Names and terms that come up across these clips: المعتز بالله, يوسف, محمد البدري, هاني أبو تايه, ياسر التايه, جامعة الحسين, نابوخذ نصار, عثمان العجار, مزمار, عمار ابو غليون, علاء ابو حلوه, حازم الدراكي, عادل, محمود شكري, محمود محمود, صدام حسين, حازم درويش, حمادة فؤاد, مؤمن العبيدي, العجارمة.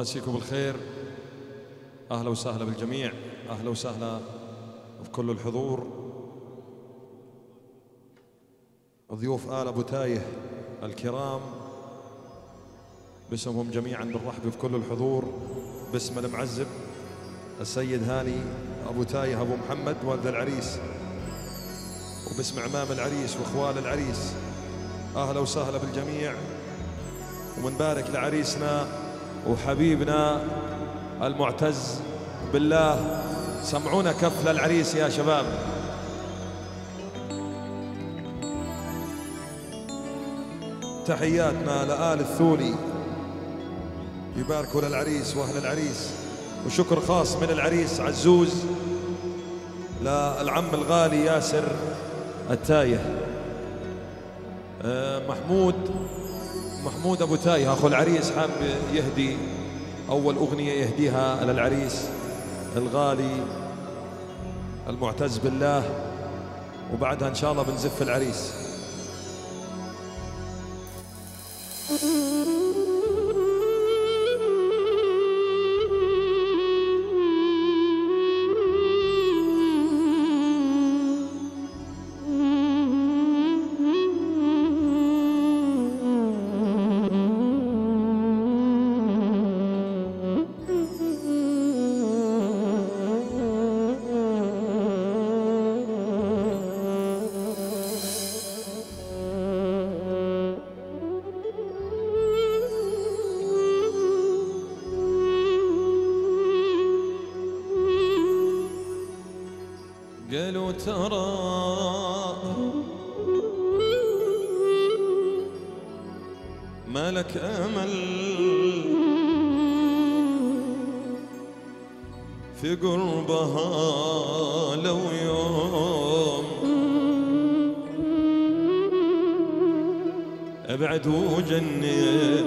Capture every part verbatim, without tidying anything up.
مسيكم بالخير، أهلا وسهلا بالجميع، أهلا وسهلا بكل الحضور. ضيوف آل أبو تايه الكرام باسمهم جميعا بالرحب بكل الحضور، باسم المعزب السيد هاني أبو تايه أبو محمد والد العريس، وباسم عمام العريس وإخوال العريس أهلا وسهلا بالجميع. ومنبارك لعريسنا وحبيبنا المعتز بالله، سمعونا كف للعريس يا شباب. تحياتنا لآل الثولي، يباركوا للعريس وأهل العريس، وشكر خاص من العريس عزوز للعم الغالي ياسر التايه محمود محمود أبو تايه أخو العريس، حاب يهدي أول أغنية يهديها للعريس الغالي المعتز بالله، وبعدها إن شاء الله بنزف العريس. قالوا ترى ما لك أمل في قربها، لو يوم أبعد وجنب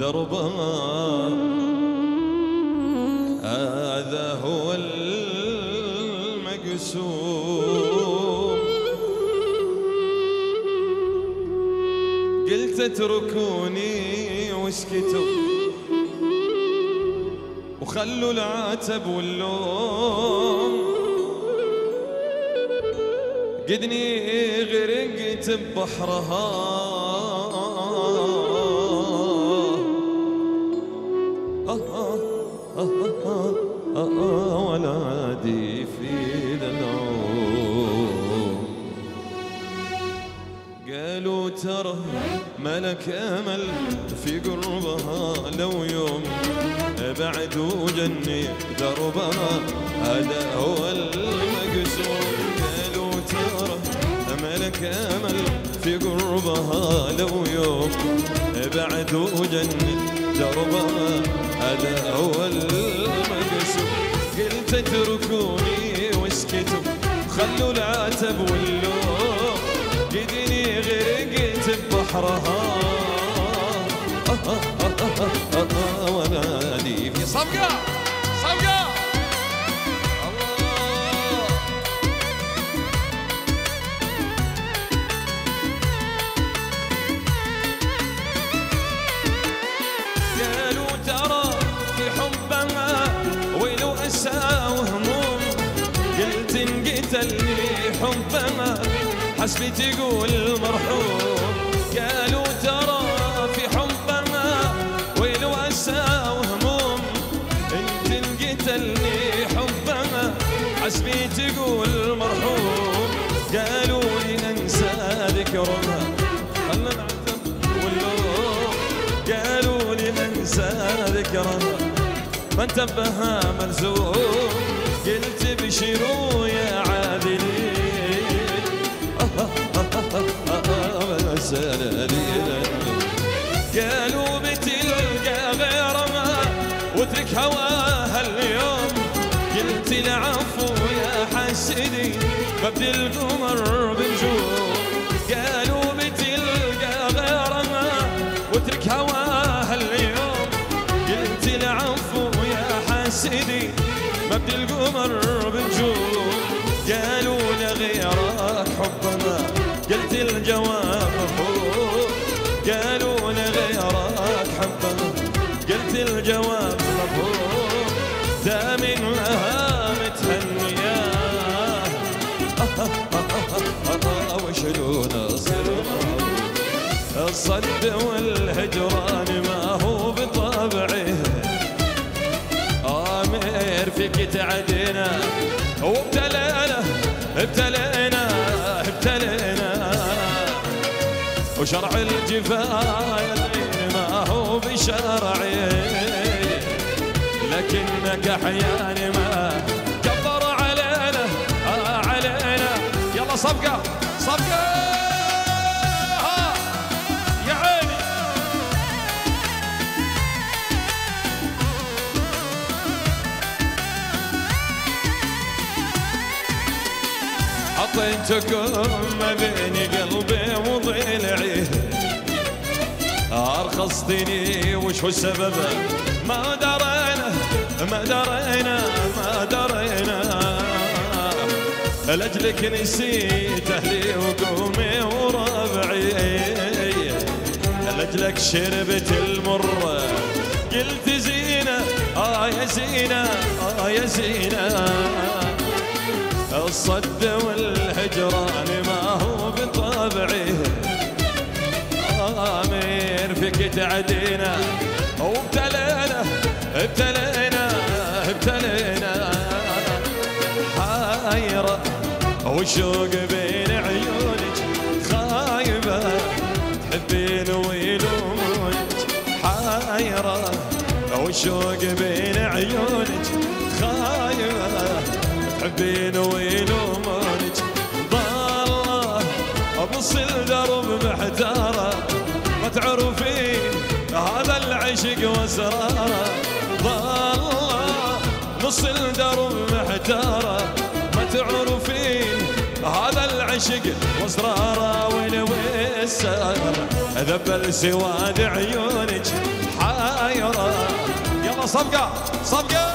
دربها، هذا هو قلت اتركوني واسكتوا وخلوا العتب واللوم، قدني غرقت ببحرها ولا دي في العوم. قالوا ترى ما لك أمل في قربها، لو يوم أبعد وجني دربها، هذا هو المقصود. قالوا ترى ما لك أمل في قربها، لو يوم أبعد وجني دربها، هذا هو المقصود. قلت اتركوني واسكتوا خلوا العتب واللوم، قدني غرقت ببحرها وانا لي في صفقة صفقة. قالوا ترى في حبها ويلو أسى وهموم، قلت انقتلني حبها حسبي تقول مرحوم. قالوا ترى في حبها ويلو أسى وهموم، قلت انقتلني حبها حسبي تقول مرحوم. قالوا لي أنسى ذكرها خلنا العتب واللوم، قالوا لي أنسى ذكرها ما انتبهها ملزوم. قلت بشروا يا عادلين قالوا بتلقى غير ما واترك هواها اليوم، قلت العفو يا حسدي ببدي القمر بنجوم. قالوا بتلقى غير ما واترك هواها اليوم، قلت العفو سيدي مبدي القمر بنجوم. قالوا لغيرك حبنا قلت الجواب مفهوم، قالوا لغيرك حبنا قلت الجواب طلبوه دام لها متهنية وشلون أصير الصد والهجران ما هو بطبعه آمر فيك تعدينا وابتلينا ابتلينا ابتلينا وشرع الجفاية ما هو بشرعي لكنك أحيانا ما كبر علينا علينا يلا صفقة صفقة يا عيني حطيتكم ما بين قلبي وضلعي أرخصتني وش هو السبب ما درينا ما درينا ما درينا لأجلك نسيت أهلي وقومي وربعي لأجلك شربت المرة قلت زينة آه يا زينة آه يا زينة الصد والهجران ما هو بطبعي آمير فيك تعدينا وابتلينا ابتلينا ابتلينا حايرة والشوق بين عيونك خايبة تحبين ويلومونك حايرة والشوق بين عيونك خايبة تحبين ويلومونك ضالة أبص الدرب محتارة ما تعرفين هذا العشق واسراره ضالة نص الدرب محتاره ما تعرفين هذا العشق واسراره وين والسهر ذبل سواد عيونك حايره يلا صفقه صفقه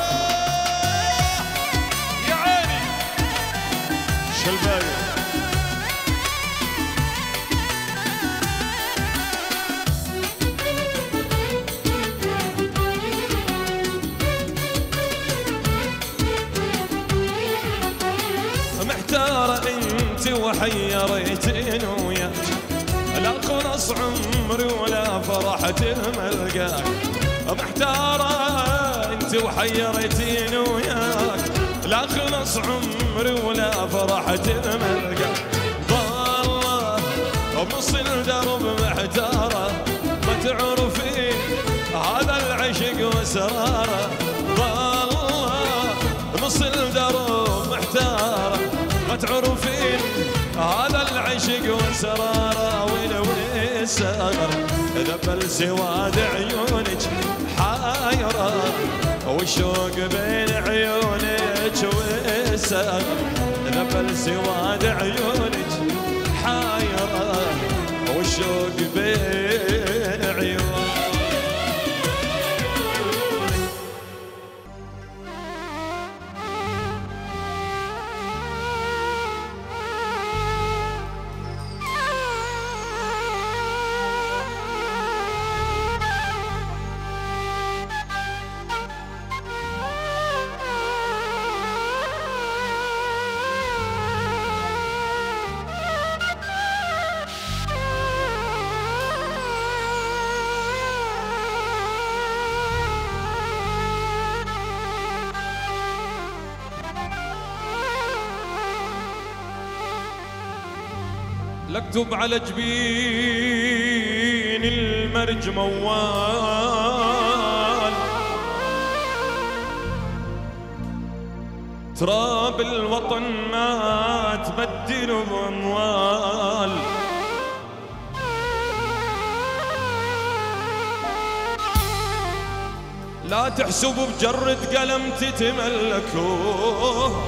يا عيني شلبايه حيرتين وياك لا خلص عمري ولا فرحة الملقاك محتارة انت وحيرتين وياك لا خلص عمري ولا فرحة الملقاك ضالة بنص الدرب محتارة ما تعرفين هذا العشق وسراره ضالة بنص الدرب محتارة ما تعرفين هذا العشق وسراره وين ويسار ذبل سواد عيونك حايره والشوق بين عيونك ويسار ذبل سواد عيونك حايره والشوق بين عيونك اكتب على جبين المرج موال تراب الوطن ما تبدل باموال لا تحسبوا بجرد قلم تتملكوه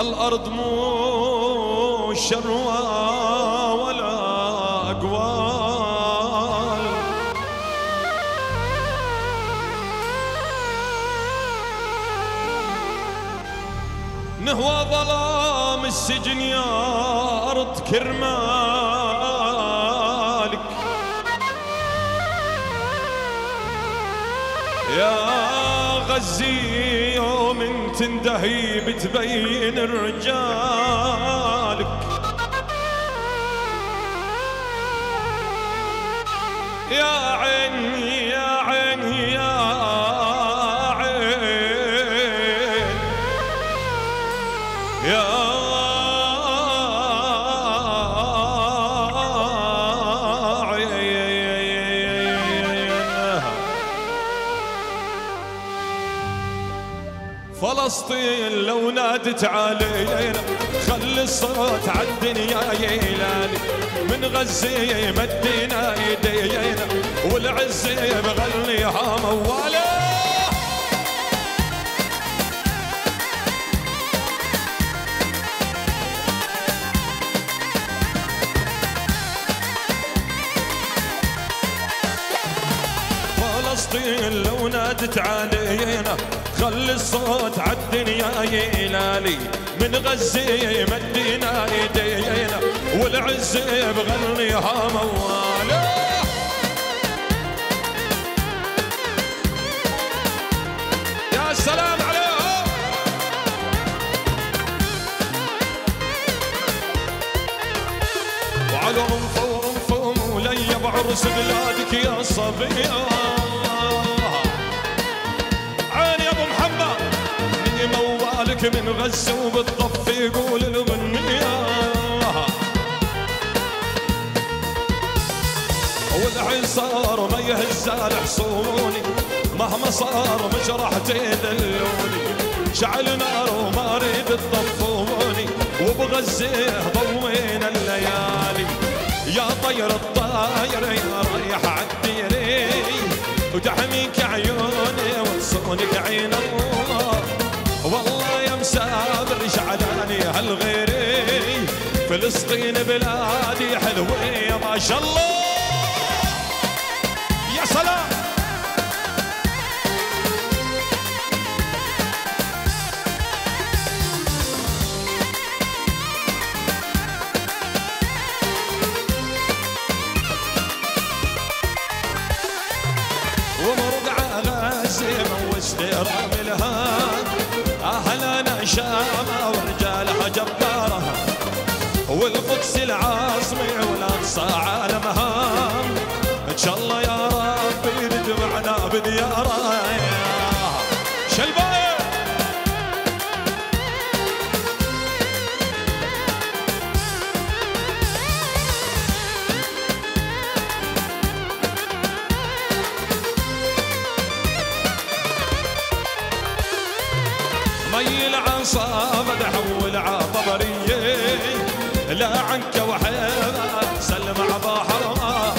الأرض مو شروى ولا أقوال نهوى ظلام السجن يا أرض كرمالك يا غزي يوم تندهي بتبين رجالك يا عيني يا عيني يا عين يا فلسطين لو نادت علينا خلي الصوت عالدنيا يلالي من غزة مدينا ايدينا والعزة بغليها موالي فلسطين لو نادت علينا خلي الصوت عالدنيا يلالي من غزة مدينا ايدينا والعزة بغنيها موالي يا سلام عليهم وعلى انفه وانفه مولاي بعرس بلادك يا صبيه من غزة وبالطف يقول الغنية والحصار ما يهزال حصوني مهما صار مش راح تذلوني شعل نار وما اريد تطفوني وبغزة ضوينا الليالي يا طير الطاير يا ريح عالديري وتحميك عيوني وتصونك عين الله والله سابر شعلاني هالغيري فلسطين بلادي حلوة ما شاء الله يا سلام ومرقعة غازي موجتي راملها أهلنا شامة ورجالها جبارة والقدس العاصمة والأقصى عالمها إن شاء الله يا ربي تجمعنا بديارة شلباية صابد حول عطبريه لا عنك وحيرة سلم عبا حرمة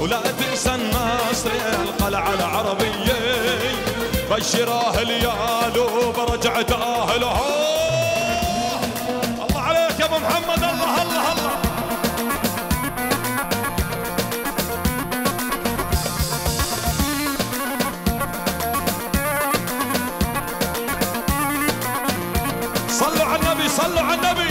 ولا تنسى الناصر القلعة العربية بشر أهل يالو برجعت أهله الله عليك يا أبو محمد الله الله الله صلوا على النبي صلوا على النبي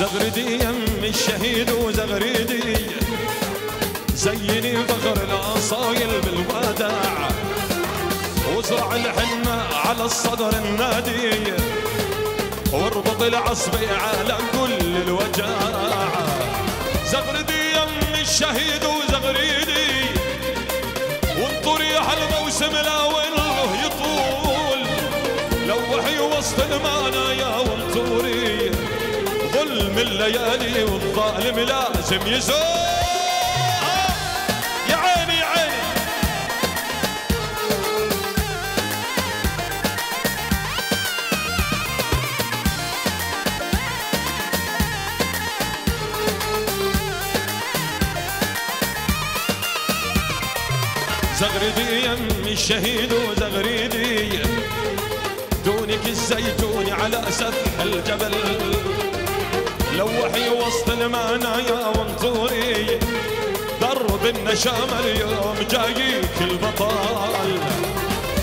زغردي يم الشهيد وزغردي زيني فخر الأصايل بالوداع وزرع الحنة على الصدر النادي واربط العصبي على كل الوجاع زغردي يم الشهيد وزغردي والطريح الموسم لاوله يطول لوحي وسط المنايا والطوري ظلم الليالي والظالم لازم يزول يا عيني يا عيني زغردي يمي الشهيد وزغردي دونك الزيتون على سطح الجبل، لوحي وسط المنايا وانطوري درب النشامة، اليوم جايك البطل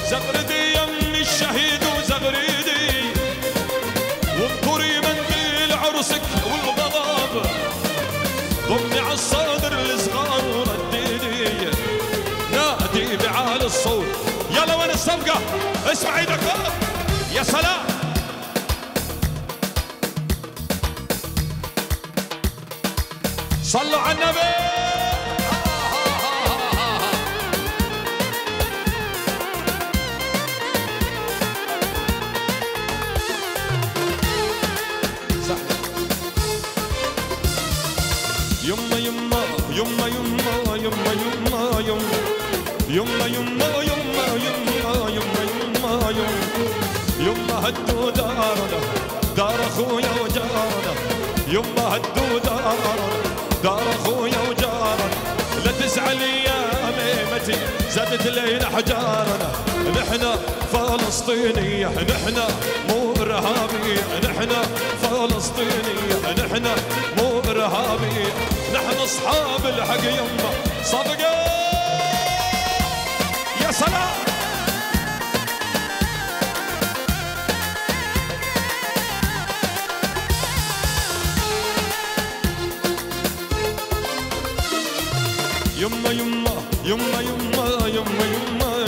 زغردي يمي الشهيد وزغريدي، وانطري منقل عرسك والغضب ضمي على الصدر الصغار ورديدي، نادي بعالي الصوت يلا وين الصفقة؟ اسمع ايدك يا سلام. صلوا على النبي. صح. يما يما يما يما يما يما يما يما يما يما يما يما يما هدوا دارنا دار اخويا وجارنا، يما هدوا دارنا دار اخويا وجارنا، لا تزعلي يا اميمتي زادت لينا حجارنا، نحنا فلسطينيه نحنا مو ارهابيه، نحنا فلسطينيه نحنا مو ارهابيه، نحن اصحاب الحق يما صفقه يا سلام. يما يما يما يما يما يما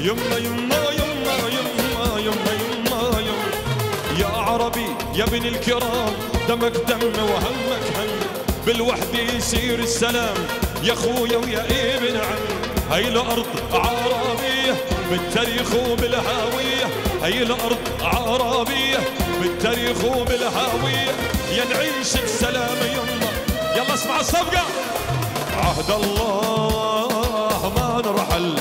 يما يما يما يما يما يما يا عربي يا ابن الكرام، دمك دم وهمك هم، بالوحدة يصير السلام يا خويا ويا ابن عم، هي الارض عربية بالتاريخ وبالهوية، هي الارض عربية بالتاريخ وبالهوية، يا نعيش بسلام يما. يلا اسمع الصفقة. عهد الله ما نرحل،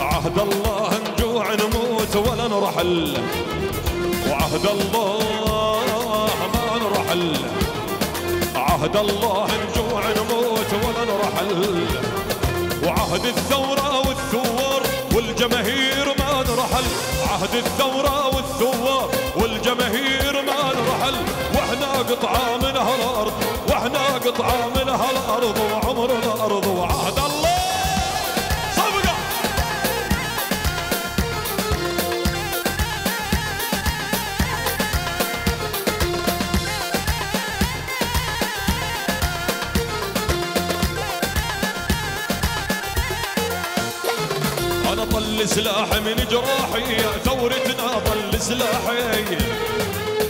عهد الله نجوع نموت ولا نرحل، وعهد الله ما نرحل، عهد الله نجوع نموت ولا نرحل، وعهد الثورة والثوار والجماهير ما نرحل، عهد الثورة والثوار والجماهير ما نرحل، واحنا قطعة من هالارض، واحنا قطعة من هالارض وعمرنا ارض، وعهد الله صفقة. انا طل سلاحي من جراحي، ثورتنا طل سلاحي،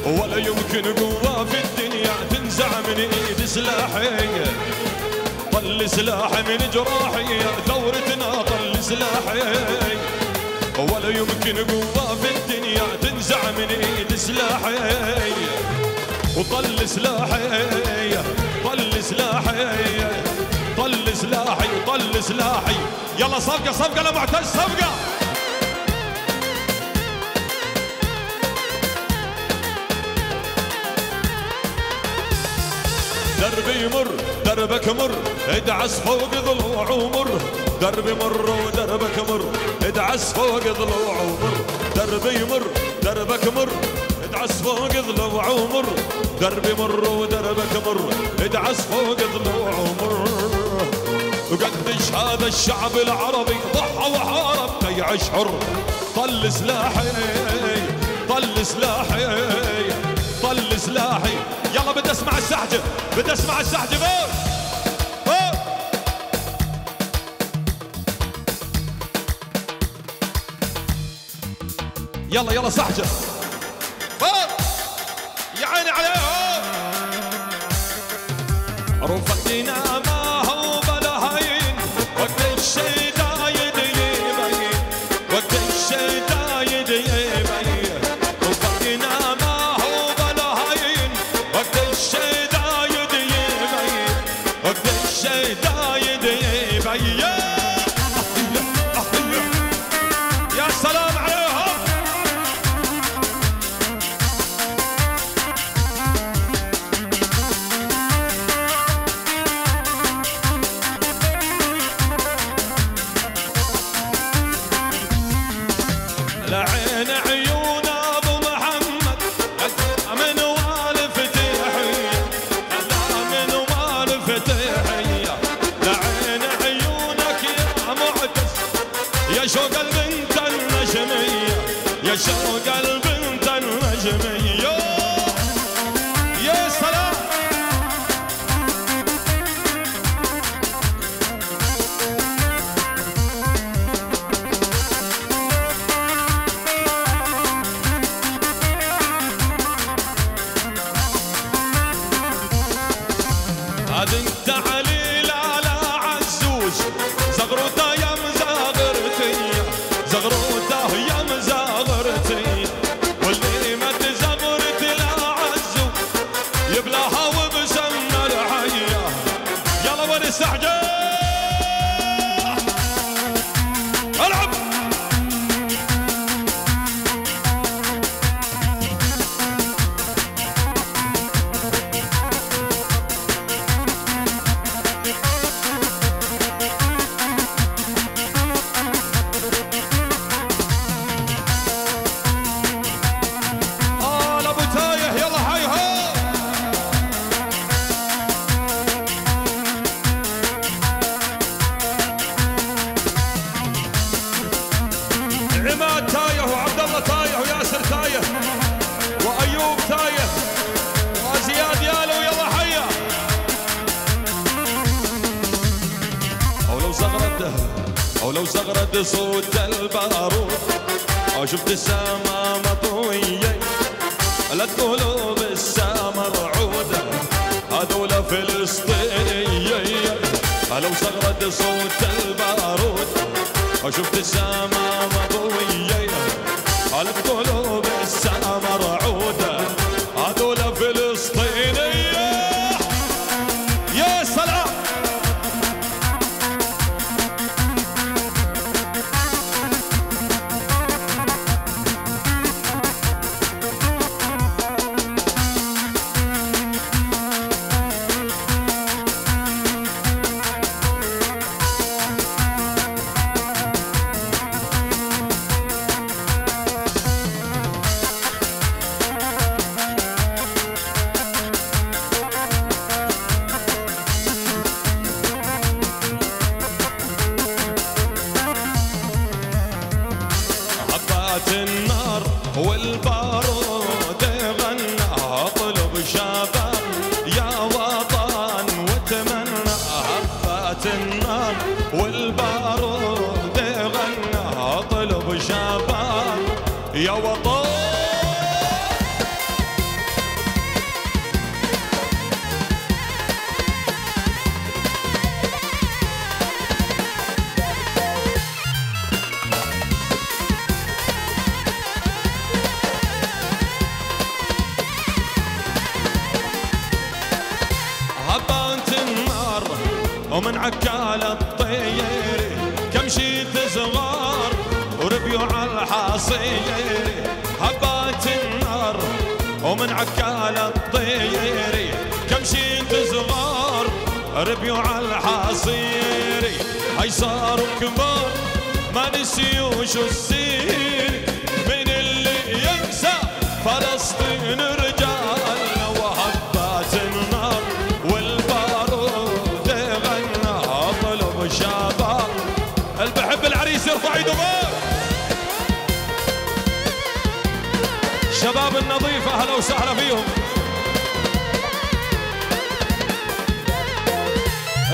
ولا يمكن قوة في الدنيا تنزع من ايد سلاحي، طل سلاحي من جراحي، ثورتنا طل سلاحي، ولا يمكن قوة في الدنيا تنزع من ايد سلاحي، وطل سلاحي طل سلاحي طل سلاحي طل سلاحي. يلا صفقة صفقة لمعتز صفقة. دربي مر دربك مر ادعس فوق ضلوع ومر، دربي مر ودربك مر ادعس فوق ضلوع ومر، دربي مر دربك مر ادعس فوق ضلوع ومر، دربي مر ودربك مر ادعس فوق ضلوع ومر، وقدش هذا الشعب العربي ضحى وحارب ليعيش حر، طل سلاحي طل سلاحي طل سلاحي. يلا بدي اسمع السحجه بدي اسمع السحجه بور بور. يلا يلا سحجه بور يا عيني عليهم. رفقتنا ما هو بلا هين، وقت الشي دايد يبين، وقت الشي دايد يبين، رفقتنا عاشق قلبي متنجم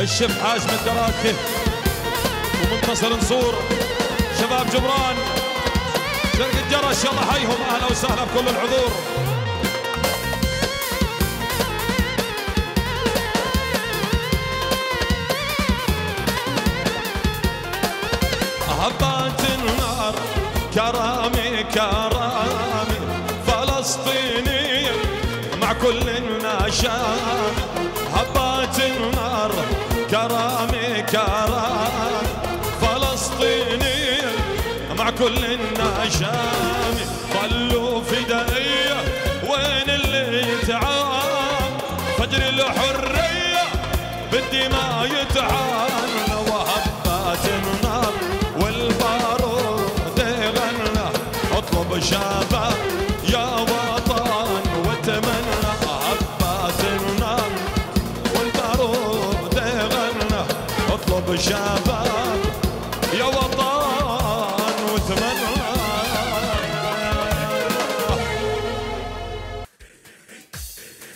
الشيف حازم الدراكي ومنتصر نصور شباب جبران شرق الجرش، يلا حيهم اهلا وسهلا بكل الحضور. هبات النار كرامي كرامي فلسطيني مع كل النشام، هبات النار كرامي كرام فلسطيني مع كل النشام، ظلوا فدائية وين اللي يتعان فجر الحرية بالدماء يتعان، وهبات النار والبارود يغنى اطلب شباب يا وطن واتمنى، هبات النار والبارود يغنى اطلب شباب يا وطن واتمنى.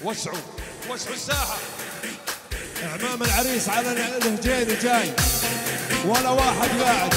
وسعوا وسعوا الساحة. عمام العريس على الهجين جاي ولا واحد قاعد.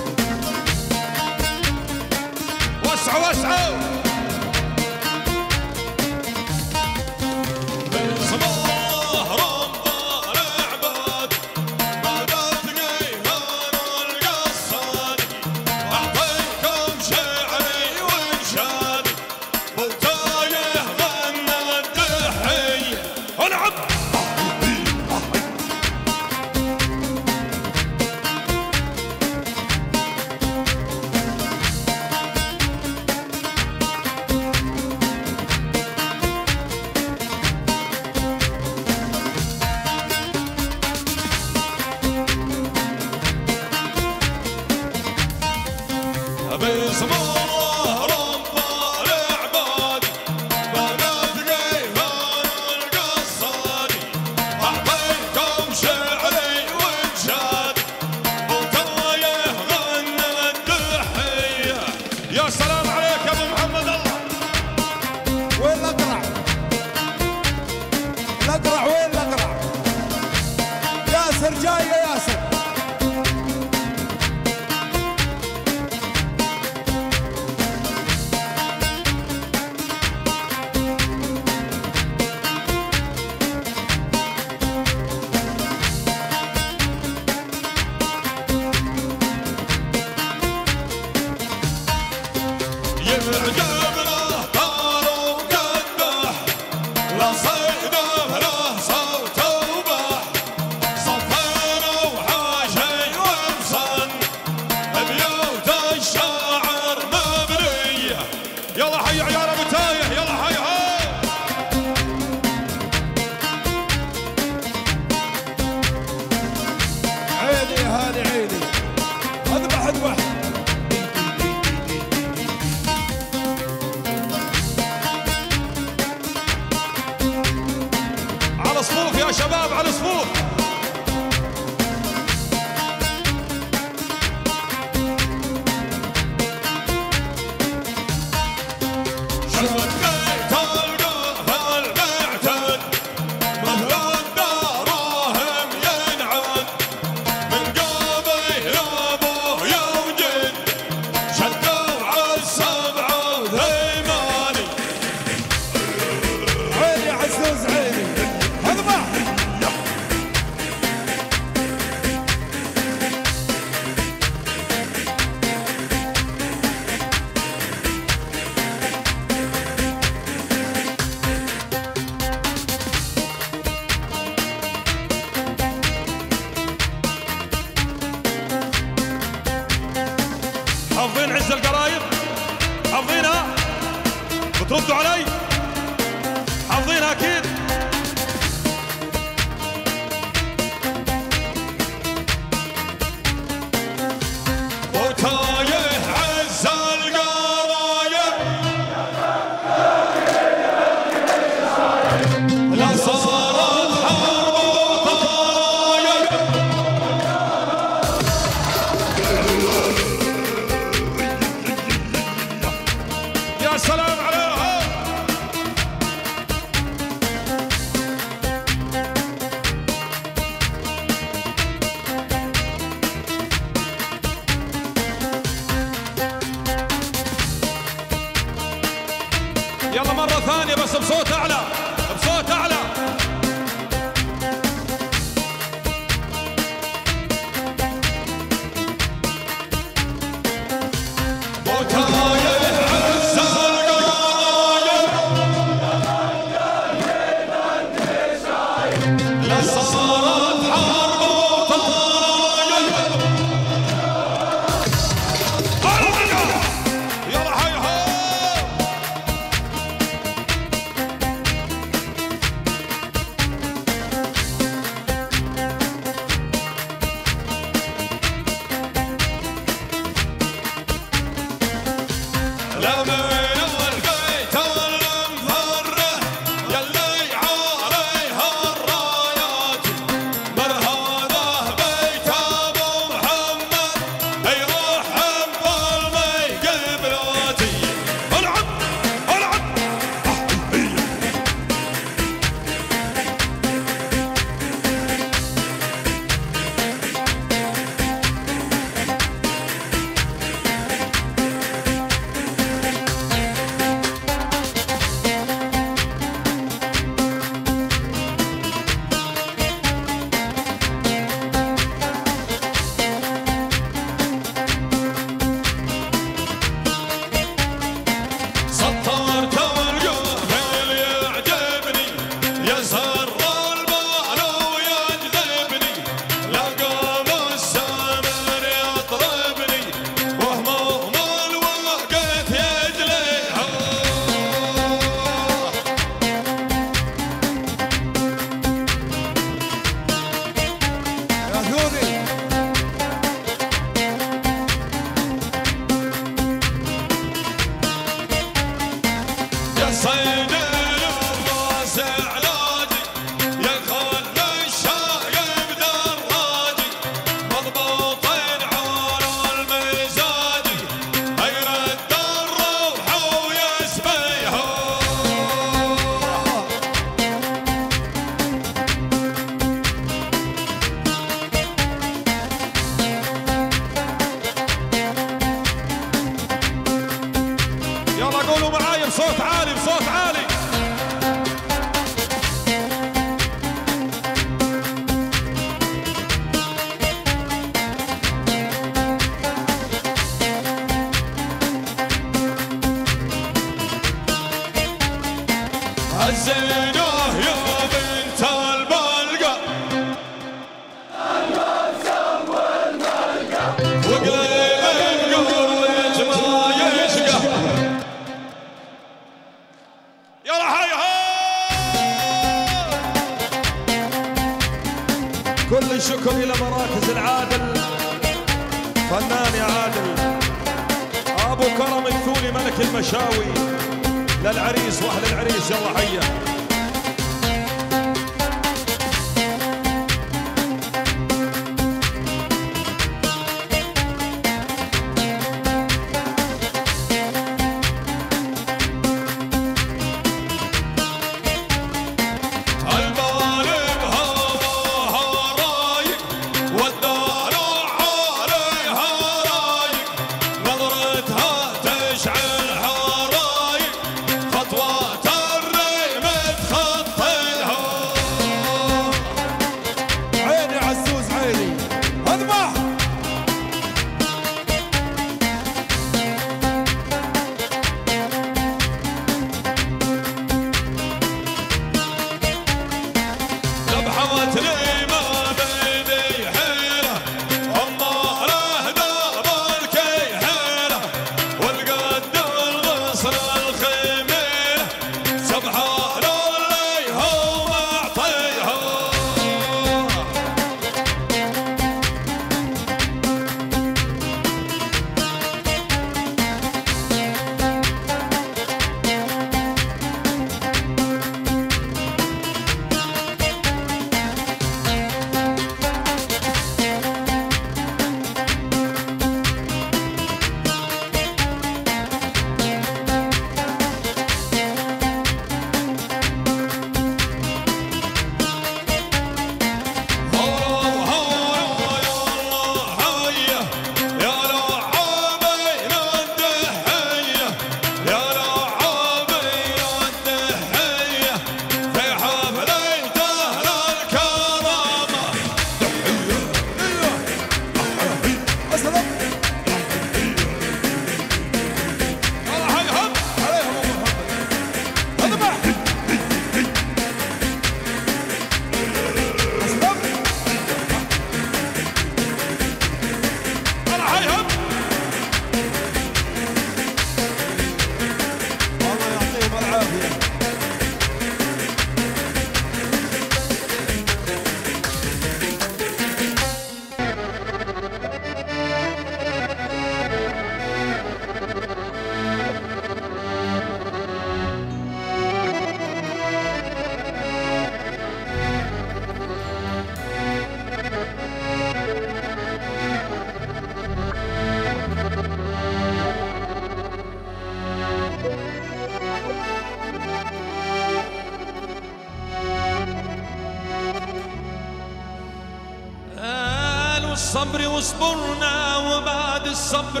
واصبرنا وبعد الصبر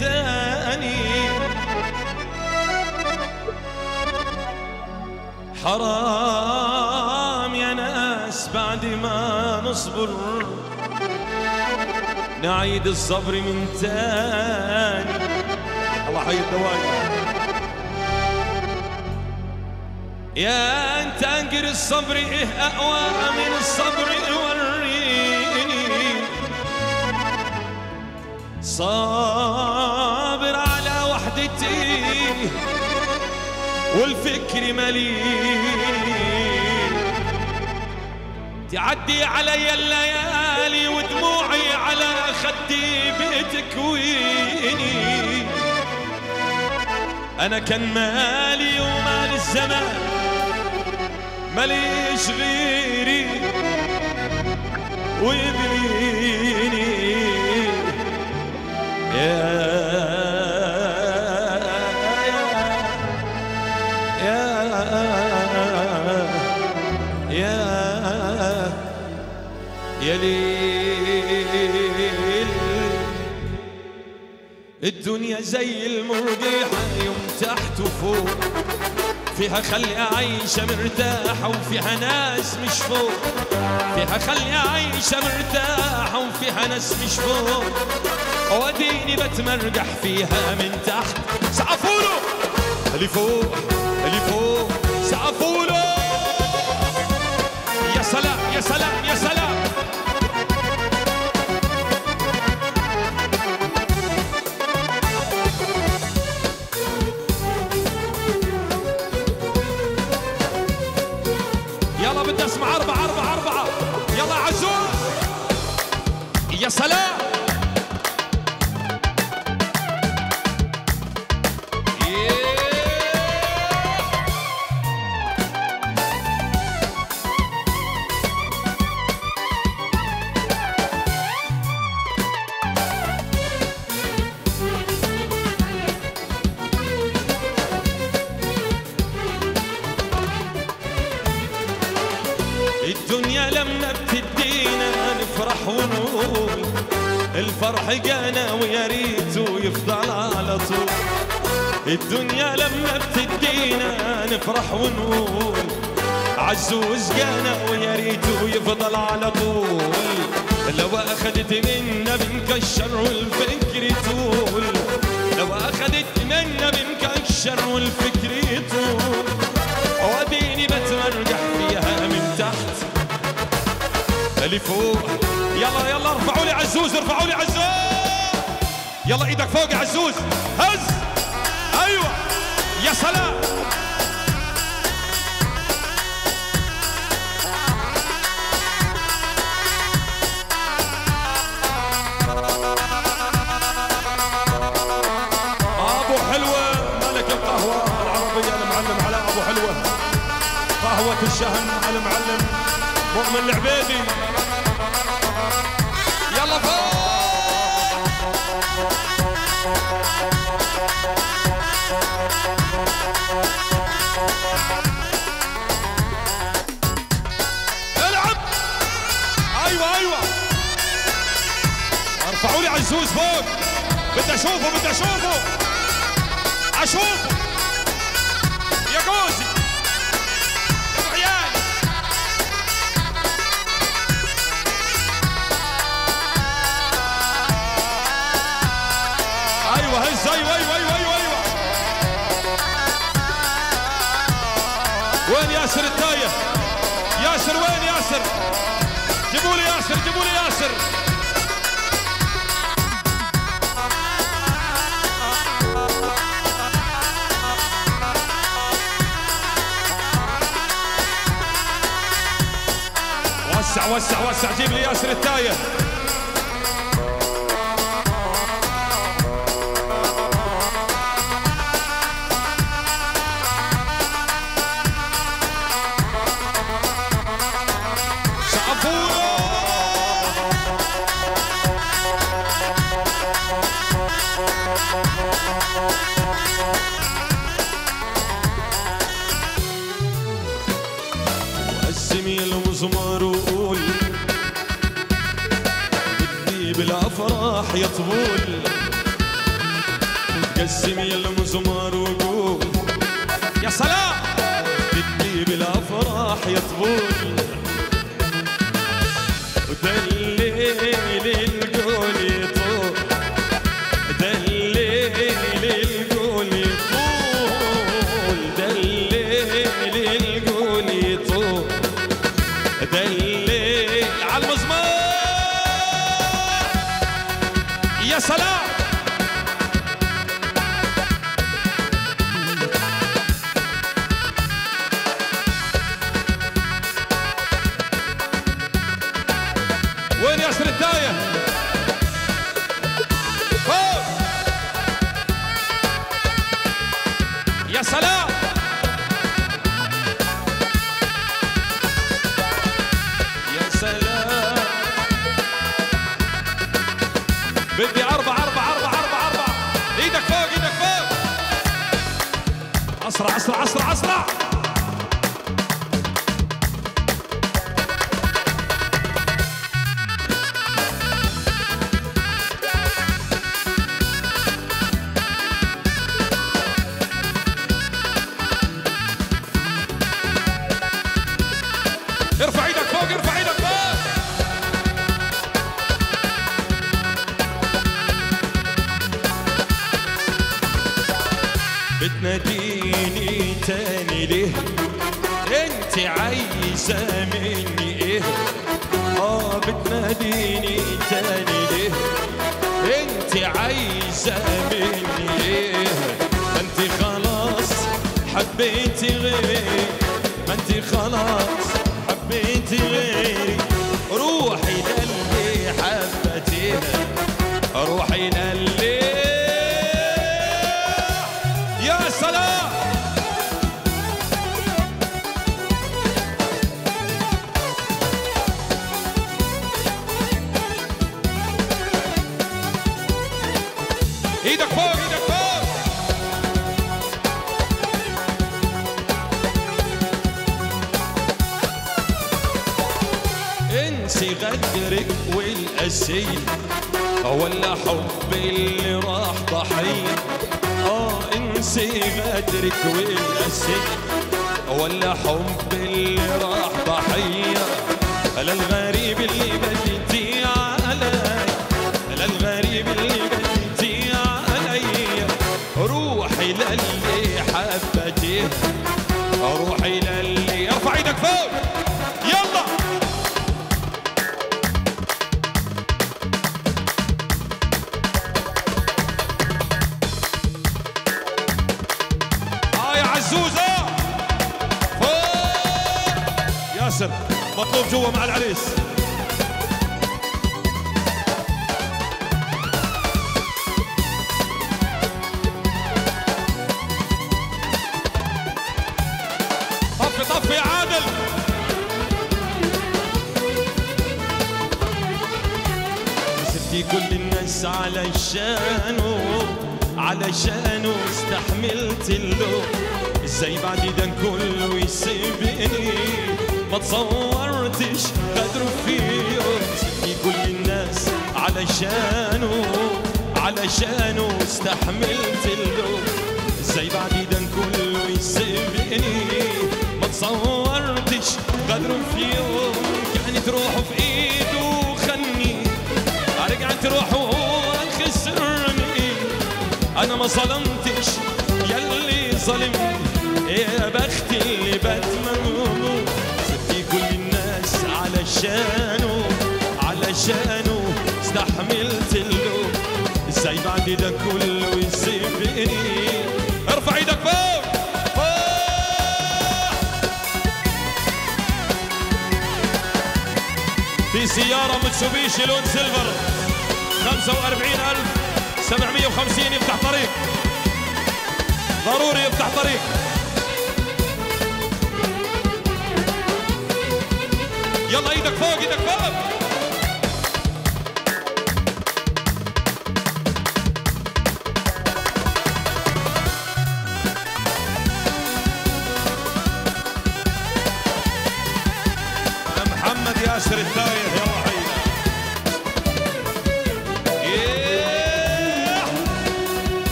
تاني حرام يا ناس بعد ما نصبر نعيد الصبر من تاني. الله حي الدواجن يا انت انقر الصبر ايه اقوى من الصبر وريني صابر على وحدتي والفكر مليل تعدي علي الليالي ودموعي على خدي بتكويني انا كان مالي ومال الزمان ماليش غيري وابنيني يا يا يا يا ليل الدنيا زي المرجحة يوم تحت وفوق فيها خلي أعيش مرتاحة وفيها ناس مش فوق فيها خلي أعيش مرتاحة وفيها ناس مش فوق واديني بتمرجح فيها من تحت سعفوله اللي فوق اللي فوق سعفوله. يا سلام يا سلام يا سلام يا سلام الدنيا لما بتدينا نفرح ونقول الفرح جانا ويا ريته يفضل على طول الدنيا لما بتدينا نفرح ونقول عزوز جانا ويا ريته يفضل على طول لو اخدت منا بنكشر والفكر يطول لو اخدت منا بنكشر والفكر يطول واديني بتمرجح فيها من تحت اللي فوق. يلا يلا ارفعوا لي عزوز ارفعوا لي عزوز يلا ايدك فوق يا عزوز هز ايوه يا سلام ابو حلوه ملك القهوه العربيه المعلم علاء ابو حلوه قهوه الشهم المعلم مؤمن العبيدي يلا فوق العب ايوه ايوه ارفعوا لي عزوز فوق بدي اشوفه بدي اشوفه اشوفه يا جوزي هز ايوه ايوه ايوه ايوه ايوه وين ياسر التايه؟ ياسر وين ياسر؟ جيبوا لي ياسر جيبوا لي ياسر وسع وسع وسع جيب لي ياسر التايه والزميل مزمار وقول بالافراح يطبول، قسم يا المزمار وقول يا سلام، بدي بالافراح يطبول، ودليل القول يطول، دليل القول يطول، دليل القول يطول، دليل على المزمار يا سلام. ياسر التايه فوق، يا سلام. يا سلام بدي أربعة أربعة أربعة أربعة أربعة، إيدك فوق إيدك فوق، أسرع أسرع أسرع أسرع. ارفع ايدك فوق ارفع ايدك فوق، بتناديني تاني ليه؟ انت عايزه مني ايه؟ اه بتناديني تاني ليه؟ انت عايزه مني ايه؟ ما انت خلاص حبيتي غيري، ما انت خلاص حبيتي غيري، روحي للي حبتيها، روحي للي. يا سلام ايدك فوق ايدك فوق. انسي غدرك والقسيل، ولا حب اللي راح ضحيه، اه انسي غدرك والقسيل، ولا حب اللي راح ضحيه، انا الغريب اللي بديتيه عليا، انا الغريب اللي بديتيه عليا، روحي للي حبتيه، روحي للي. ارفع ايدك فوق يلا. ياسر مطلوب جوا مع العريس. طفي طفي يا عادل. سبتي كل الناس علشانه، علشانه استحملت اللوم، ازاي بعد ده كله يسيبني؟ ما تصورتش قدره في يوم، سبتي كل الناس علشانه، علشانه استحملت اللوم، ازاي بعد ده كله يسيبني؟ ما تصورتش قدره في يوم، كانت روحه في ايده خني، رجعت روحه خسرني، انا ما ظلمتش ياللي ظلمني، يا بخت اللي بات مغموم. كل الناس علشانه، علشانه استحملت اللوم، ازاي بعد ده كله يسيبني؟ ارفع ايدك فوق فوق. في سيارة متسوبيشي لون سيلفر خمسة وأربعين ألف سبعمية وخمسين يفتح طريق، ضروري يفتح طريق. يلا ايدك فوق ايدك فوق. محمد ياسر التايه يا وحيد.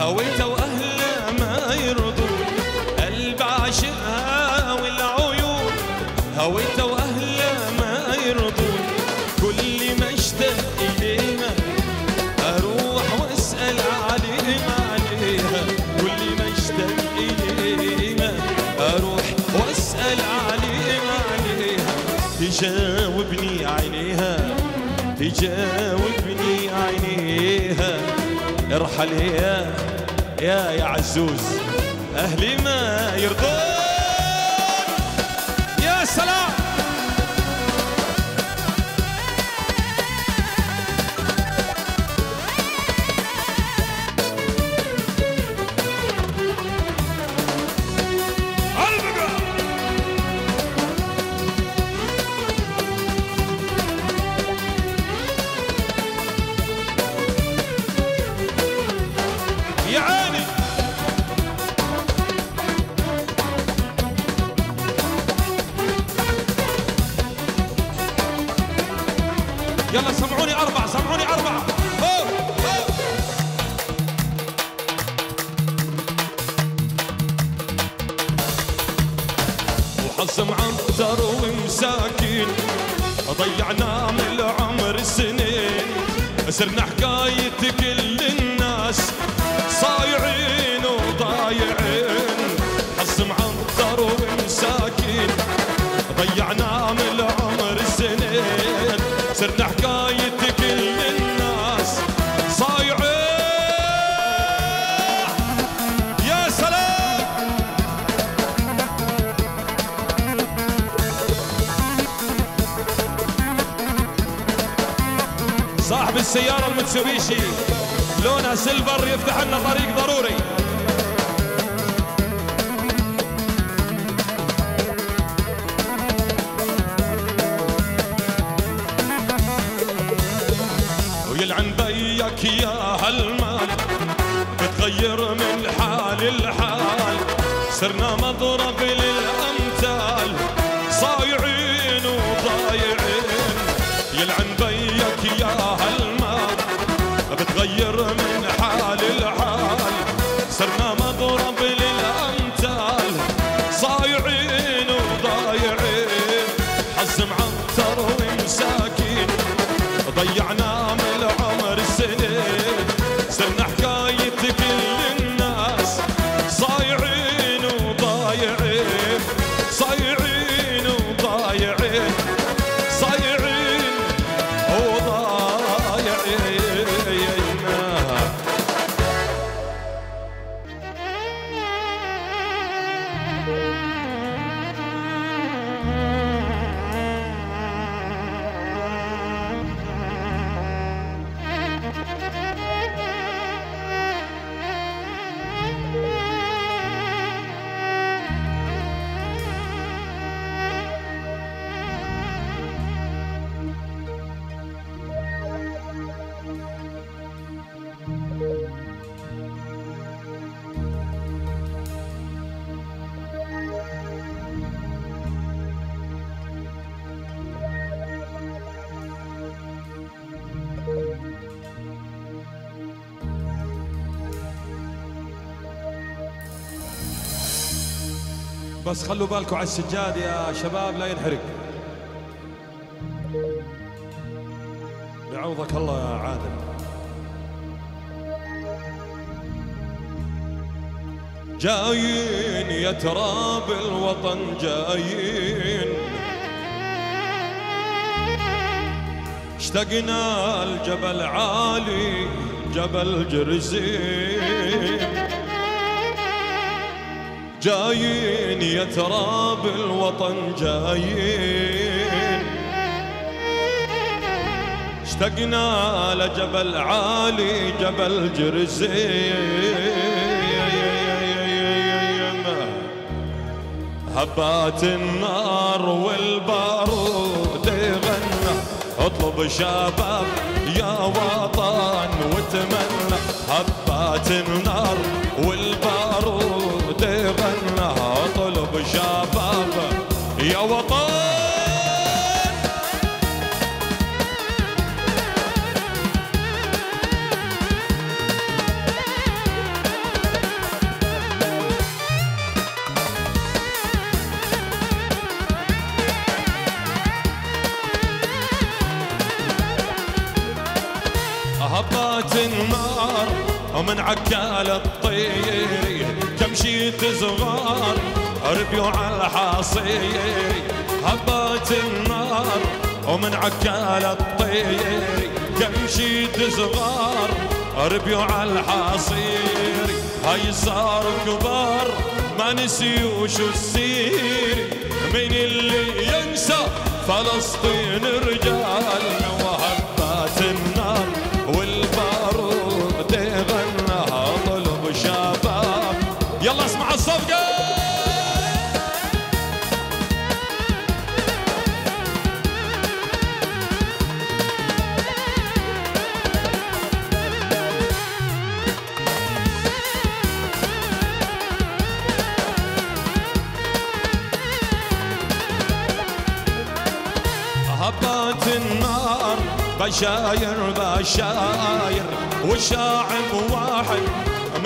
هويته واهله ما يرضون، قلب عاشقها والعيون هويته واهله ما يرضون، كل ما اشتاق اليها اروح واسال عليها عليها، كل ما اشتاق اليها اروح واسال عليها عليها، تجاوبني عليها تجاوبني عينيها، ارحل يا يا يا عزوز اهلي ما يرضون. يا سلام صرنا حكاية كل الناس صايعين وضايعين، حظ معنطر ومساكين ضيعنا من العمر سنين، صرنا حكاية كل الناس صايعين. يا سلام صاحب السيارة المتسوبيشي لونها سيلفر يفتح لنا طريق ضروري. ويلعن بيك يا هالمال بتغير من حال الحال، صرنا مضرب للأمثال صايعين وضايعين، يلعن بيك يا هالمال بتغير من حال الحال، صرنا مضرب للأمثال صايعين وضايعين، حظ معنطر ومساكين ضيعنا من العمر سنين، صرنا حكاية كل الناس صايعين وضايعين صايعين وضايعين صايعين بس خلوا بالكم على السجاد يا شباب لا ينحرق. يعوضك الله يا عادل. جايين يا تراب الوطن جايين، اشتقنا الجبل عالي جبل جرزين، جايين يا تراب الوطن جايين، اشتقنا لجبل عالي جبل جرزين، هبات النار والبارود يغنى، اطلب شباب يا وطن وتمنى، هبات النار والبارود تغنى، اطلب شباب يا وطن. ومن عكالة الطير كمشيت صغار ربيو على الحصير هبات النار ومن عكالة الطير كمشيت صغار ربيو على الحصير هاي صار كبار ما نسيوا شو السير من اللي ينسى فلسطين رجالنا وهبات النار والبارود يغنى ظلم شباب يلا اسمع الصفقة هبات النار بشاير بشاير والشاعب واحد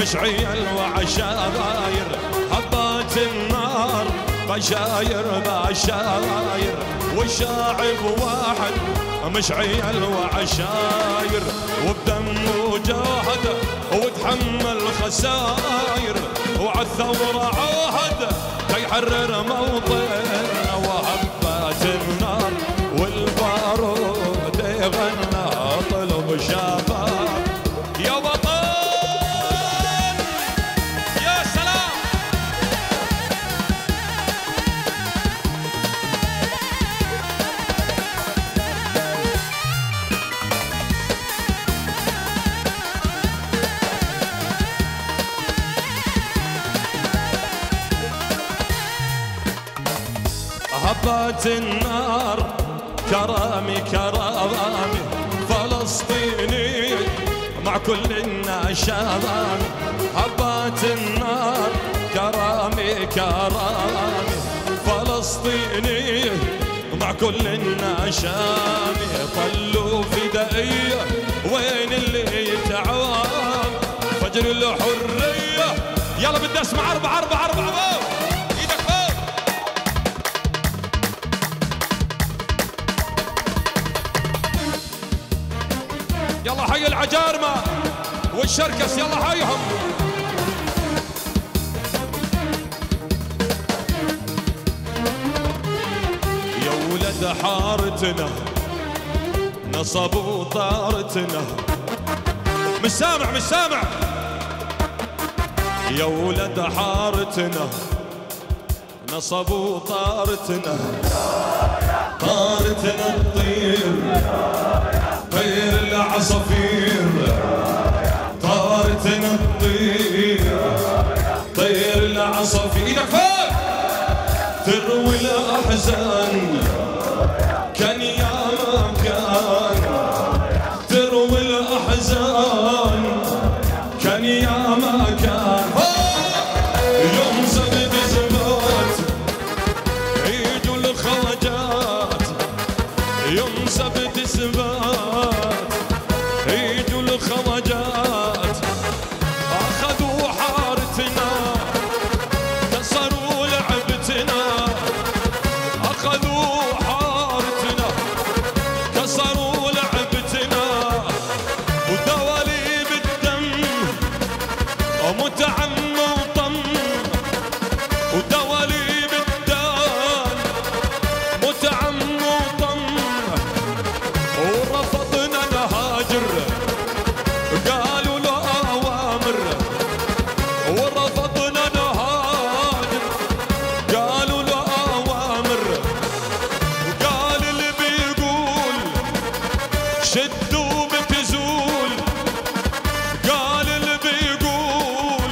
مشعيل وعشاير هبات النار بشاير بشاير والشاعب واحد مشعيل وعشاير وبدم وجاهد وتحمل خساير وعالثورة عاهد تيحرر موطننا وهبات النار والبارود يغنى طلب شباب يا وطن يا سلام هبات النار كرامي كرامي فلسطيني مع كل النشامي هبات النار كرامي كرامي فلسطيني مع كل النشامي طلوا فدائية وين اللي يتعوام فجر الحرية يلا بدي اسمع أربعة أربعة أربعة يلا حي العجارمة والشركس يلا حيهم يا ولد حارتنا نصبوا طارتنا مش سامع مش سامع يا ولد حارتنا نصبوا طارتنا طارتنا تطير غير العصافير طارتنا تطير طير العصافير ايدك فوق تروي الاحزان كان يا ما كان تروي الاحزان كان يا ما كان يوم صدد زبات ايدو الخواجات يوم صدد زبات شدوا بتزول قال اللي بيقول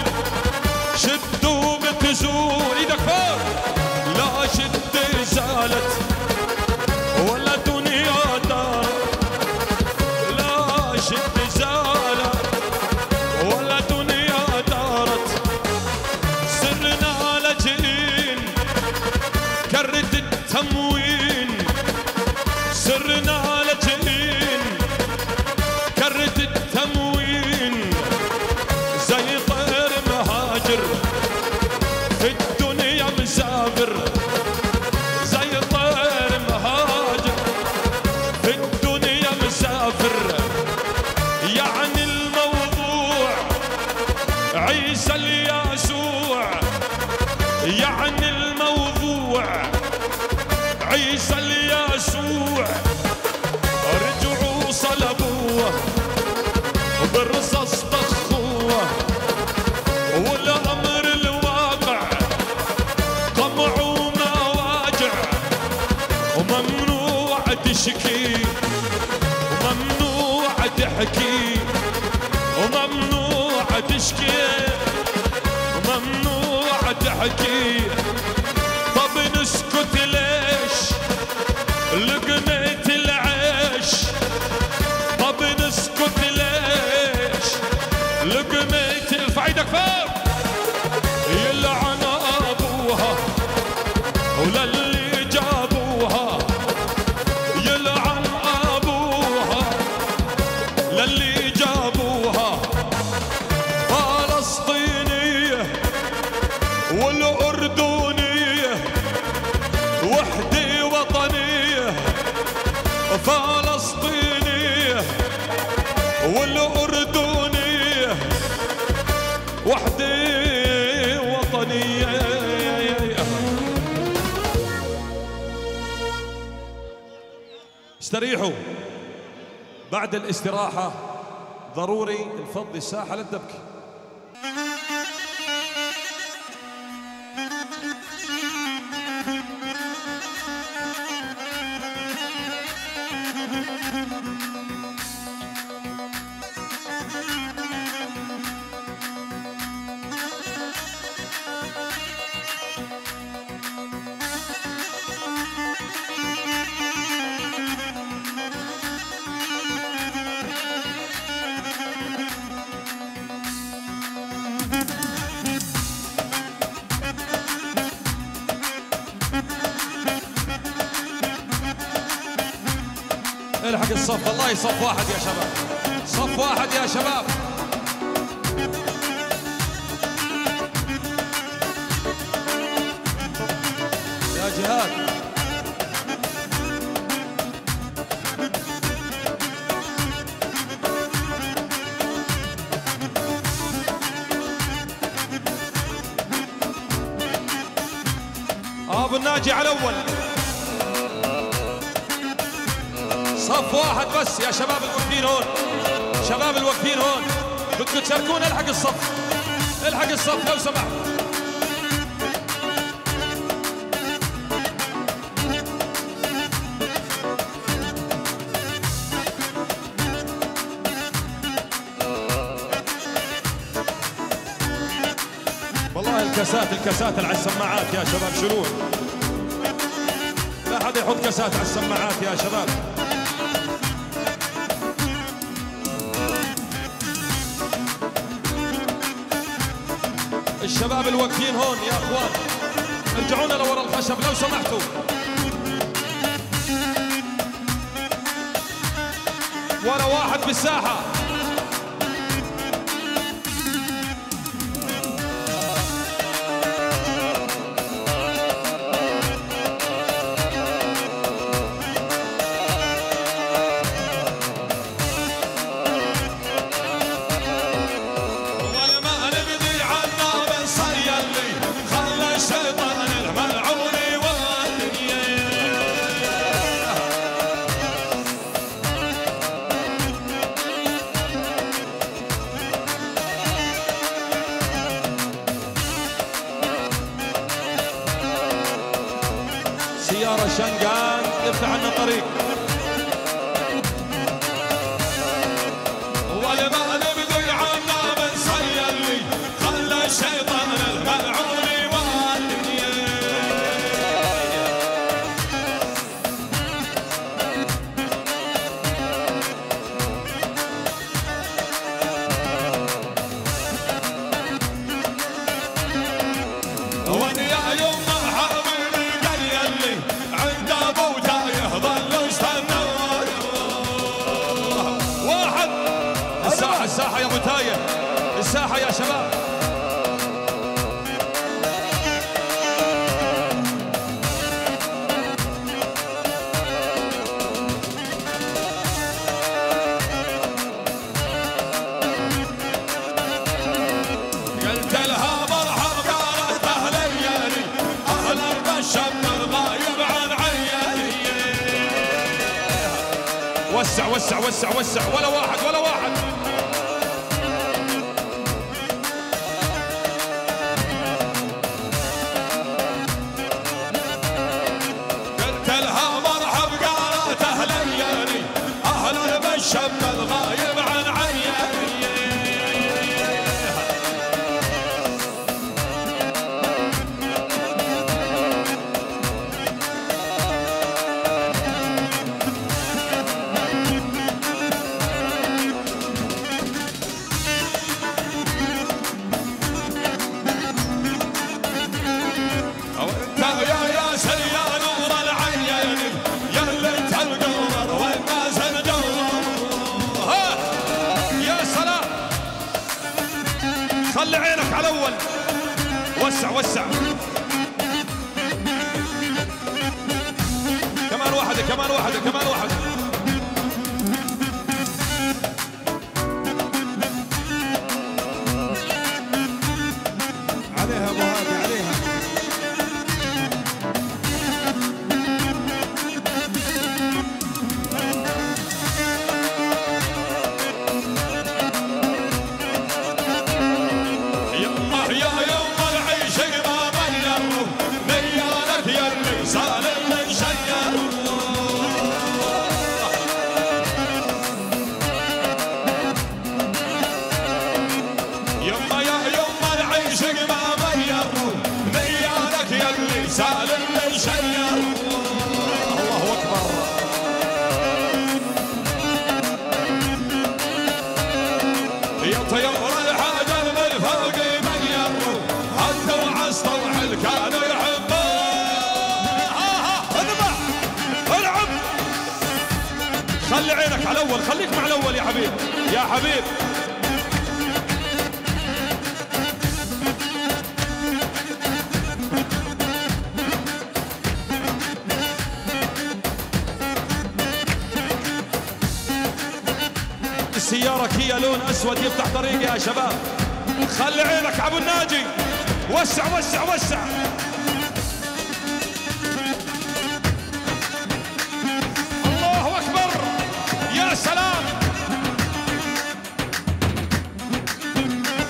عيسى اليسوع يعني الموضوع، عيسى اليسوع رجعوا صلبوه برصاص طخوه، والامر الواقع طمع ومواجع، وممنوع تشكي وممنوع تحكي وممنوع تشكي وممنوع تحكي. طب نسكت ليش لقمة العيش؟ طب نسكت ليش لقمة الفايدة كفار؟ يلعن ابوها وللي جابوها، يلعن ابوها للي والأردنية وحدي وطنية، فلسطينية والأردنية وحدي وطنية. استريحوا، بعد الاستراحة ضروري نفضي الساحة، لا تبكي. الحق الصف، الله يصف واحد يا شباب، صف واحد يا شباب. يا جهاد ابو الناجي على الاول، صف واحد بس يا شباب الواقفين هون، شباب الواقفين هون بدكم تشاركونا. الحق الصف، الحق الصف لو سمحت. والله الكاسات الكاسات على السماعات يا شباب، شلون لا حد يحط كاسات على السماعات يا شباب. الشباب الواقفين هون يا اخوان ارجعونا لورا الخشب لو سمحتوا. ورا واحد بالساحه، سيارة شنقان افتح لنا الطريق. ولما نبدو يعنا من صيلي خلى الشيطان الملعون والدنيا. ونيا يوم عند أبو تايه ظلوا وسع وسع وسع وسع ولا واحد ولا واحد. قلت لها مرحب قالت اهلا ياني اهلا بالشمل غايب عن عيني. خلي عينك على الاول. وسع وسع كمان واحده كمان واحده كمان واحده. عليها ابو هادي عليها. خلي عينك على الاول، خليك مع الاول يا حبيب يا حبيب. السيارة كيا لون اسود يفتح طريق يا شباب. خلي عينك ابو الناجي. وسع وسع وسع. سلام.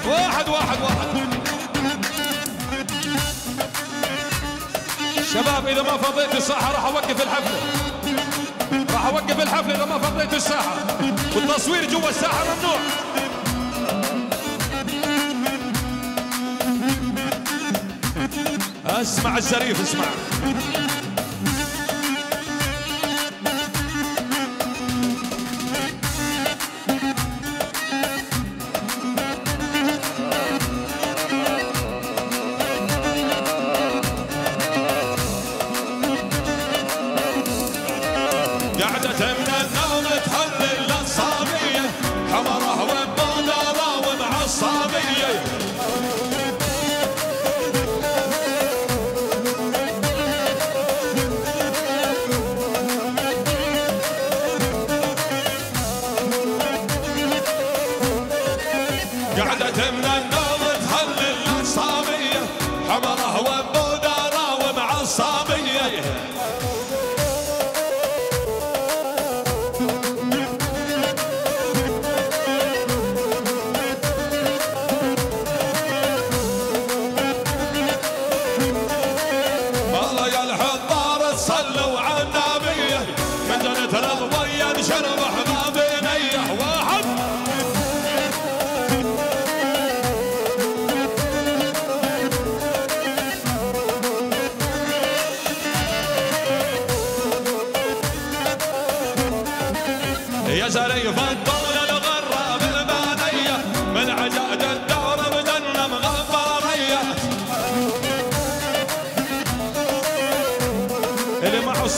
واحد واحد واحد. شباب إذا ما فضيت الساحة راح أوقف الحفلة. راح أوقف الحفلة إذا ما فضيت الساحة. والتصوير جوا الساحة ممنوع. اسمع الزريف اسمع.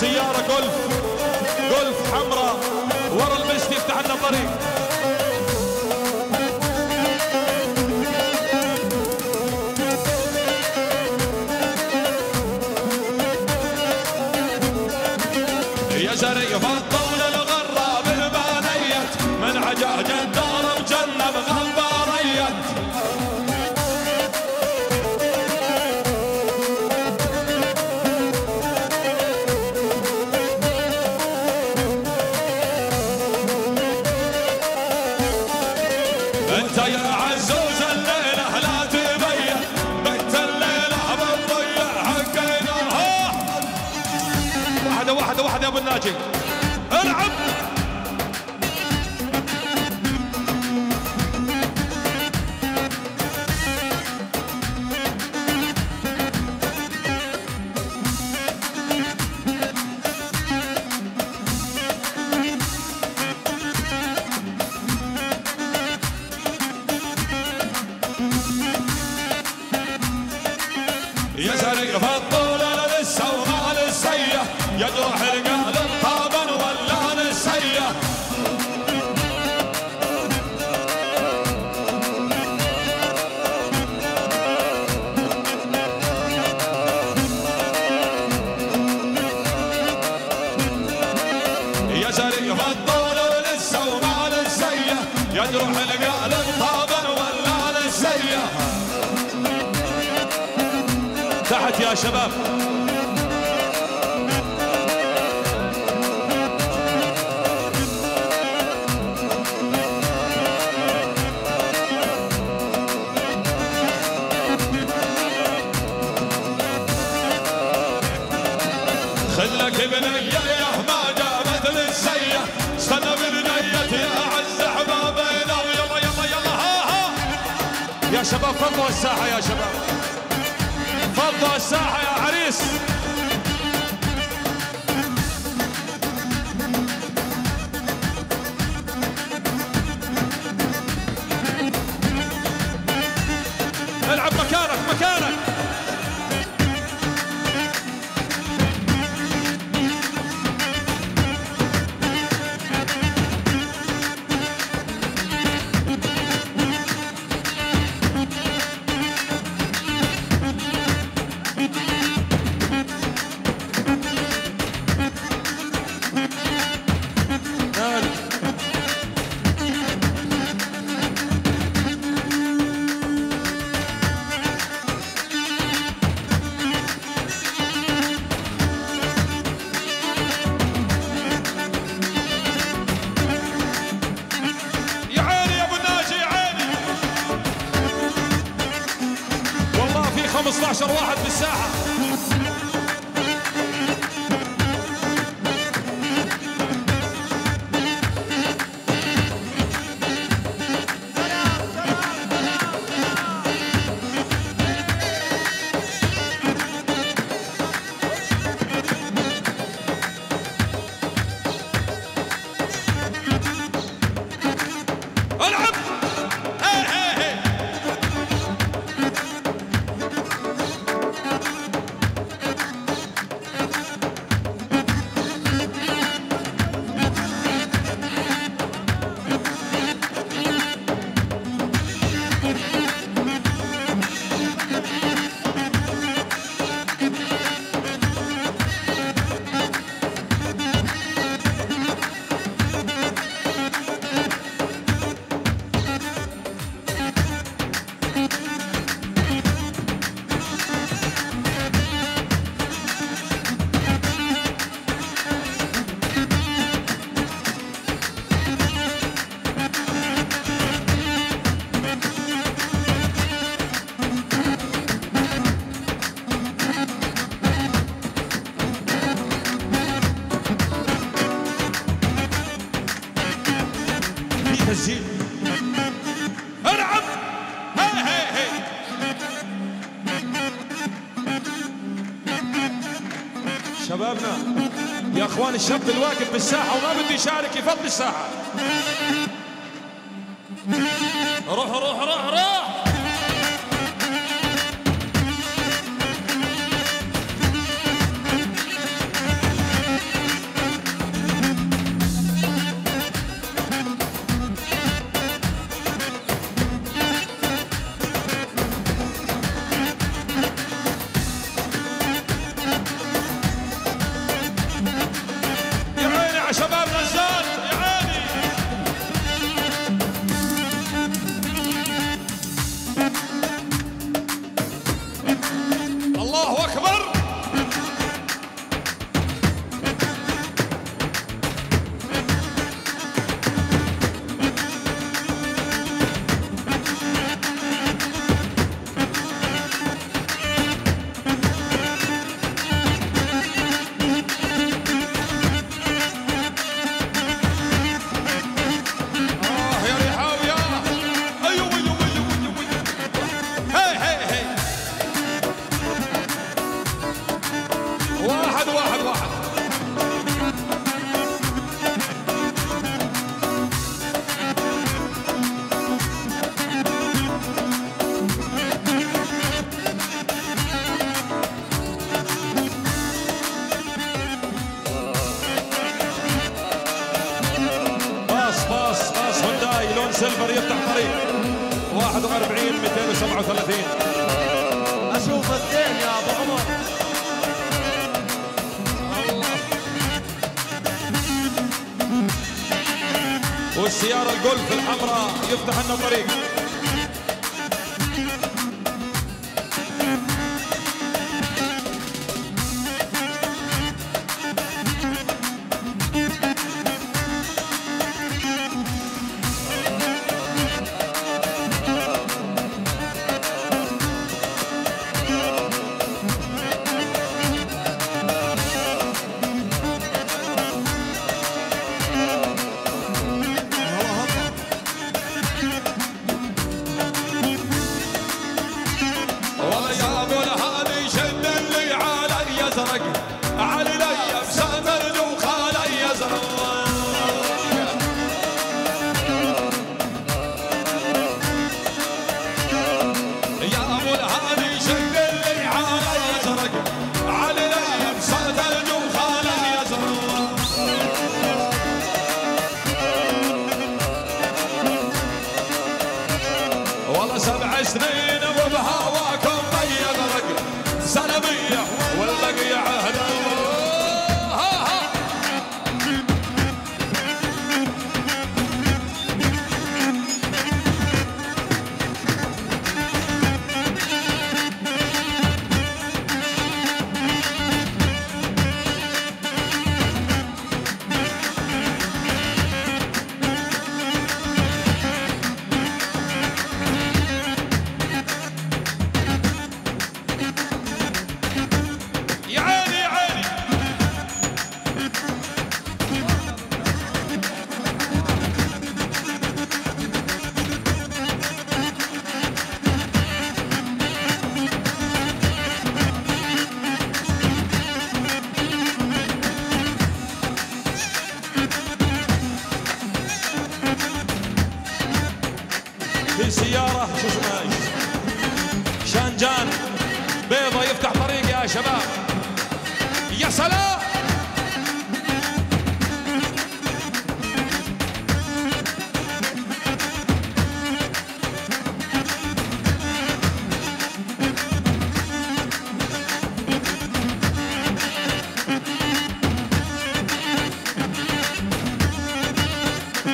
سيارة جولف جولف حمراء ورا المشت يفتح لنا طريق. يا زريف الطولة الغرة بالبانية من عجاج الدار بجنة بغبارية. الراجل العب. الشاب الواقف بالساحة وما بده يشارك يفضي الساحة. روح روح روح روح. شباب غزال يا عادل. سبعة وثلاثين. اشوف الزين يا ابو عمر. والسياره الجولف الحمراء يفتح لنا الطريق.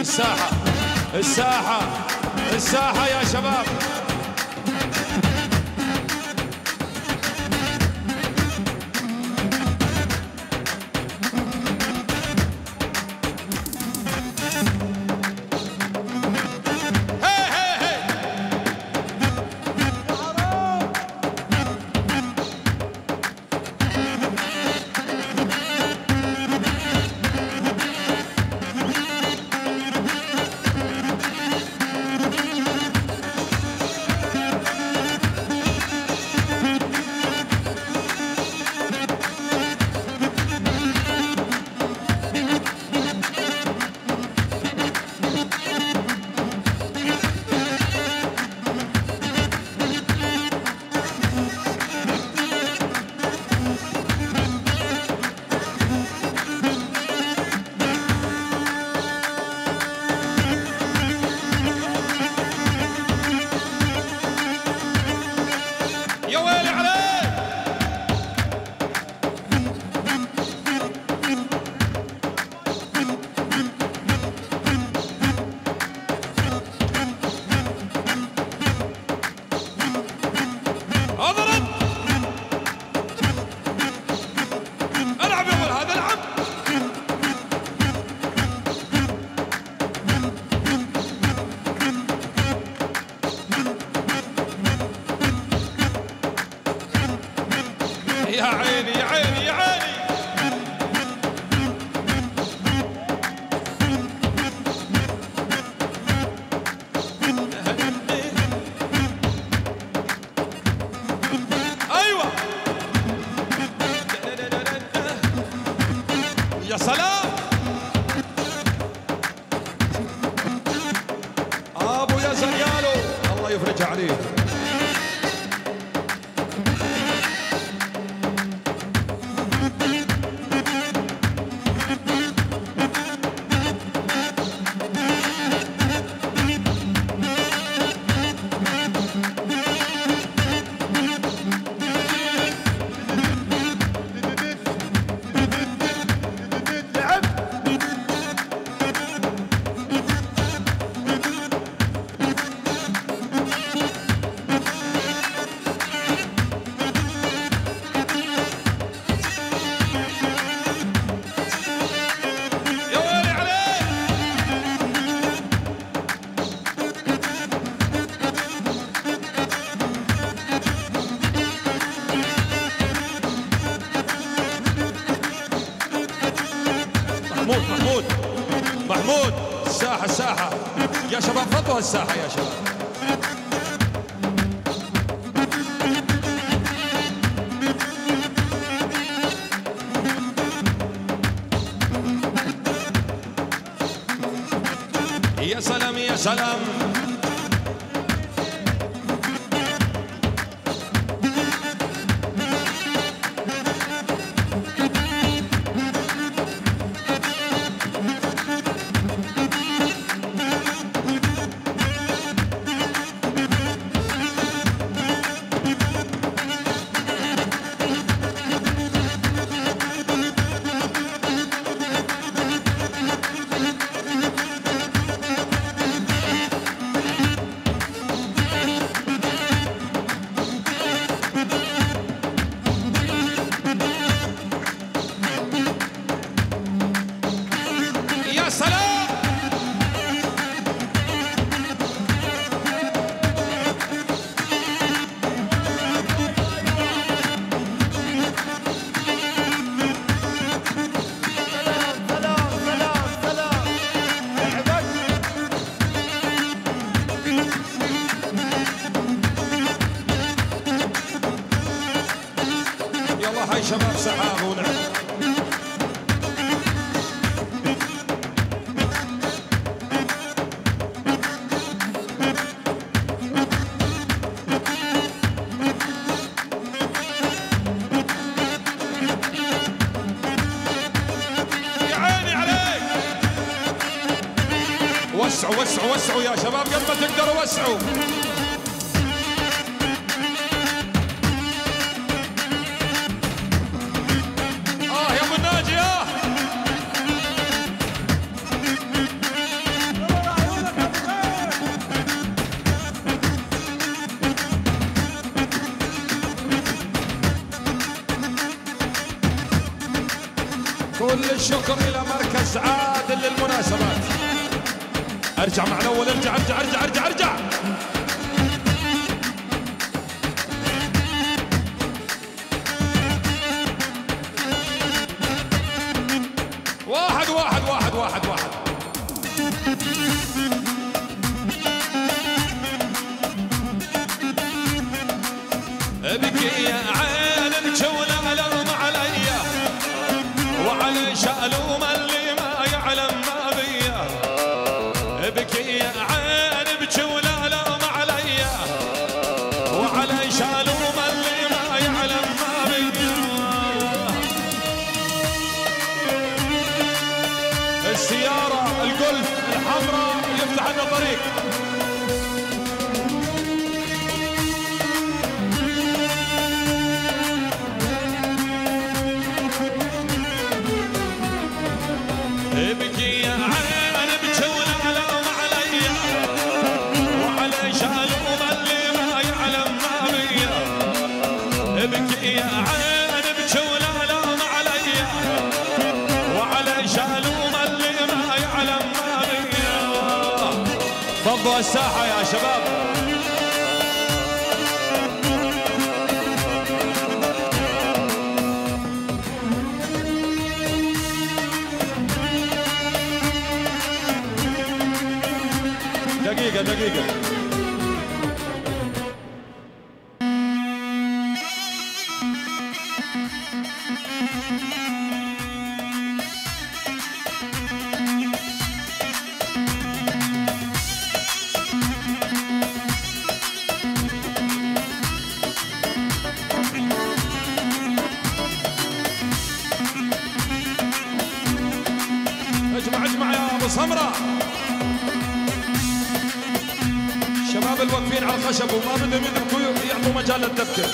الساحة الساحة الساحة يا شباب. الساحة يا شباب، فضوا الساحة يا شباب. يا سلام يا سلام، وسعوا وسعوا وسعوا يا شباب قد ما تقدروا، وسعوا. اه يا ابو الناجي، اه كل الشكر الى مركز عادل للمناسبات. ارجع معنا اول، ارجع ارجع ارجع ارجع ارجع واحد واحد واحد واحد واحد. ابكي يا عين ابكي ولا الم علي، وعلي شألوم اللي ما يعلم ما بيا. ابكي يا عين ابكي ولا لوم علي، وعلي شالوم اللي ما يعلم ما بيا. السيارة الجولف الحمراء يفتح لنا طريق. ابكي يا عين الساحة يا شباب. دقيقة دقيقة خشب وما بدهم يدبكوا يعطوا مجال للدبكه.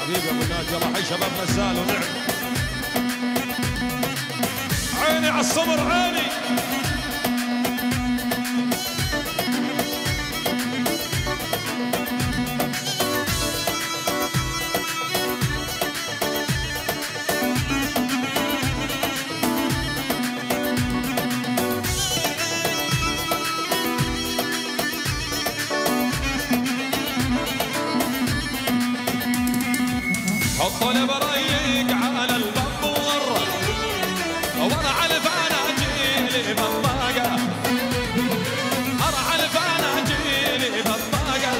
حبيبي ابو ناجي الله حي شباب نزال ونعم. عيني على الصبر، عيني الطلب رايق على المزمور وانا على الفناجيل بالطاقة ارى على الفناجيل بالطاقة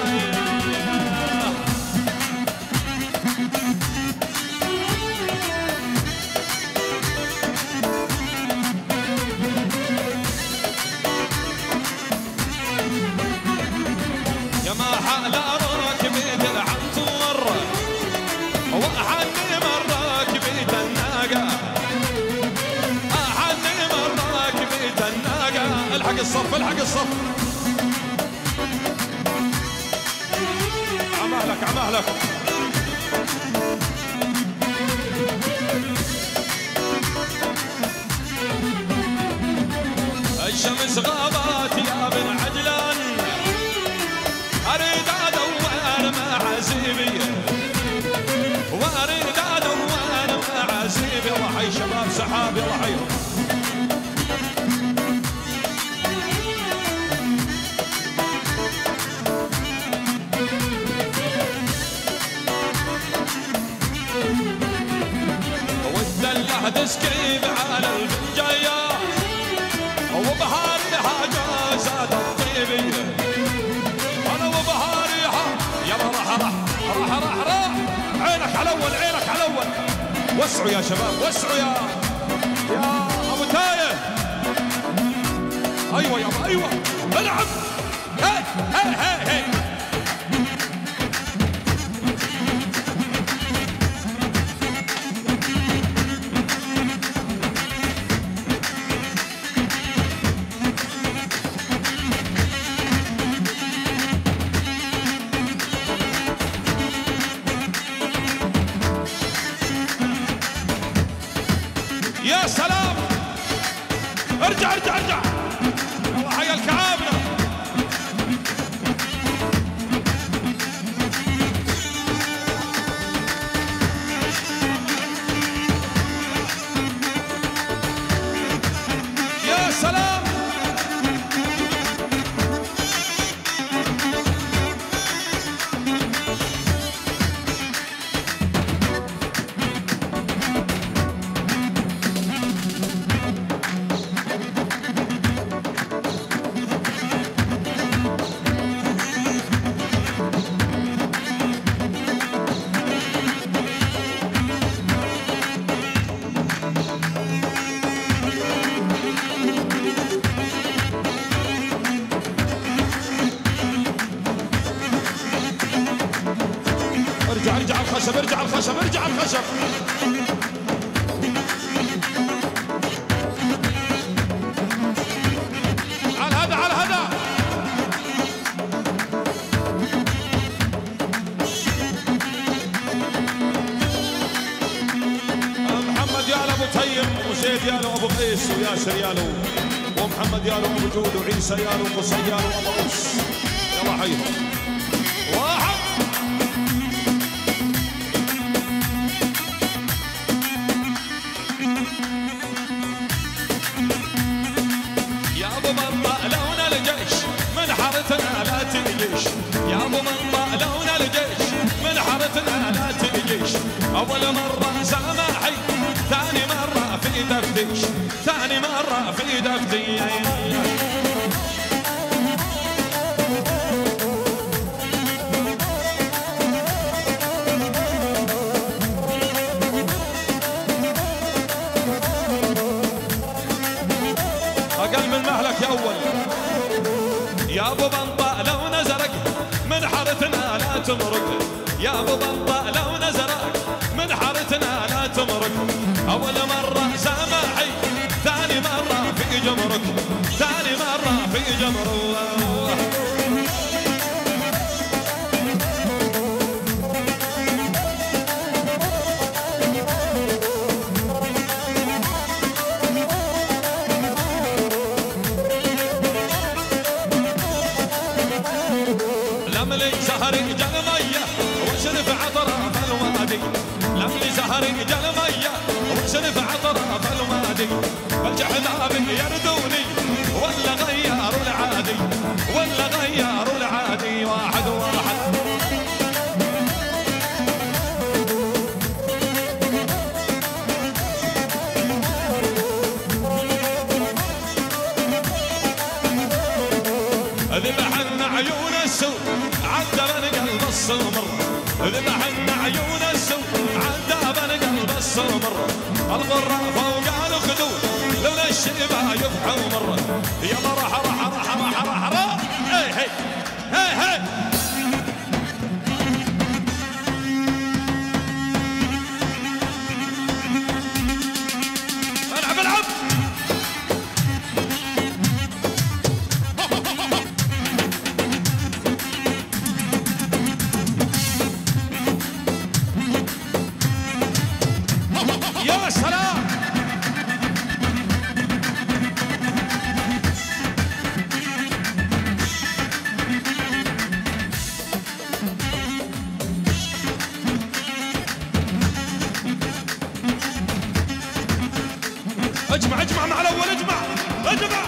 يا ما حال اراك مثل عنتور واحن مراك بيت الناقه احن مراك بيت الناقه الحق الصف الحق الصف عمالك عمالك الشمس غابت يا بن عجلان اريد ادور مع عزيبي واريد ادور مع عزيبي وحي شباب سحابي وحي والدله تسكيب على البنجيه وبهارها جازات الطيبي عينك على اول عينك على اول وسعوا يا شباب وسعوا يا يا ابو تايه ايوه يابا ايوه العب هاي هاي هاي هاي يا سلام ارجع ارجع ارجع الله حق الكعابنا يا سلام ارجع ارجع على الخشب ارجع على الخشب ارجع على الخشب على هذا على هذا محمد ياله ابو تيم وزيد ياله ابو قيس وياسر ياله ومحمد ياله ابو جود وعيسى ياله وقصي ياله وابو قوس يلا حيهم يا ابو مطلع لون الجيش من حارتنا لا تجيش اول مره سامحي ثاني مره في دفتيش ثاني مره في دفتيش اقل من مهلك يا اول يا ابو بنطا لو نزرك من حارتنا لا تمرك يا ابو بنطا لو نزرك من حارتنا لا تمرك اول مره سامحي ثاني مره في جمرك ثاني مره في جمرك لملي زهر المية وشرف عطرها المادي الجحلابي يردوني ولا غيروا العادي ولا غيروا العادي واحد واحد ذبحن عيون السوء عذاب القلب الصر مرة الغرة فوق الخدود لون الشيبة يفحو مرة يلا رح رح رح رح رح رح هي هي هي هي اجمع اجمع مع الاول اجمع اجمع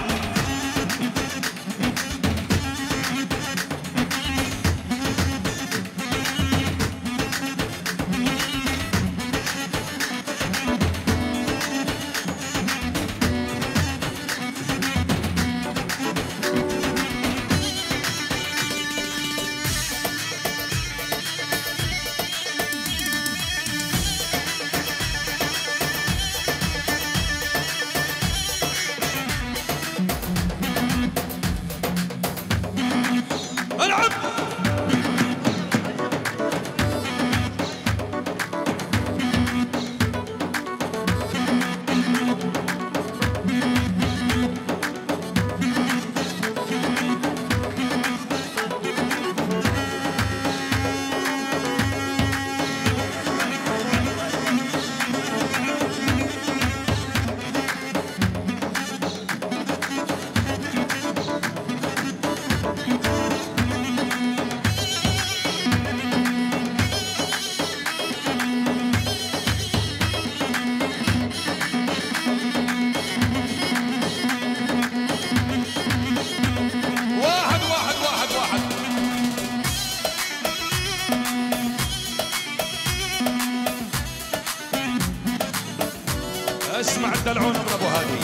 العون برافو هذه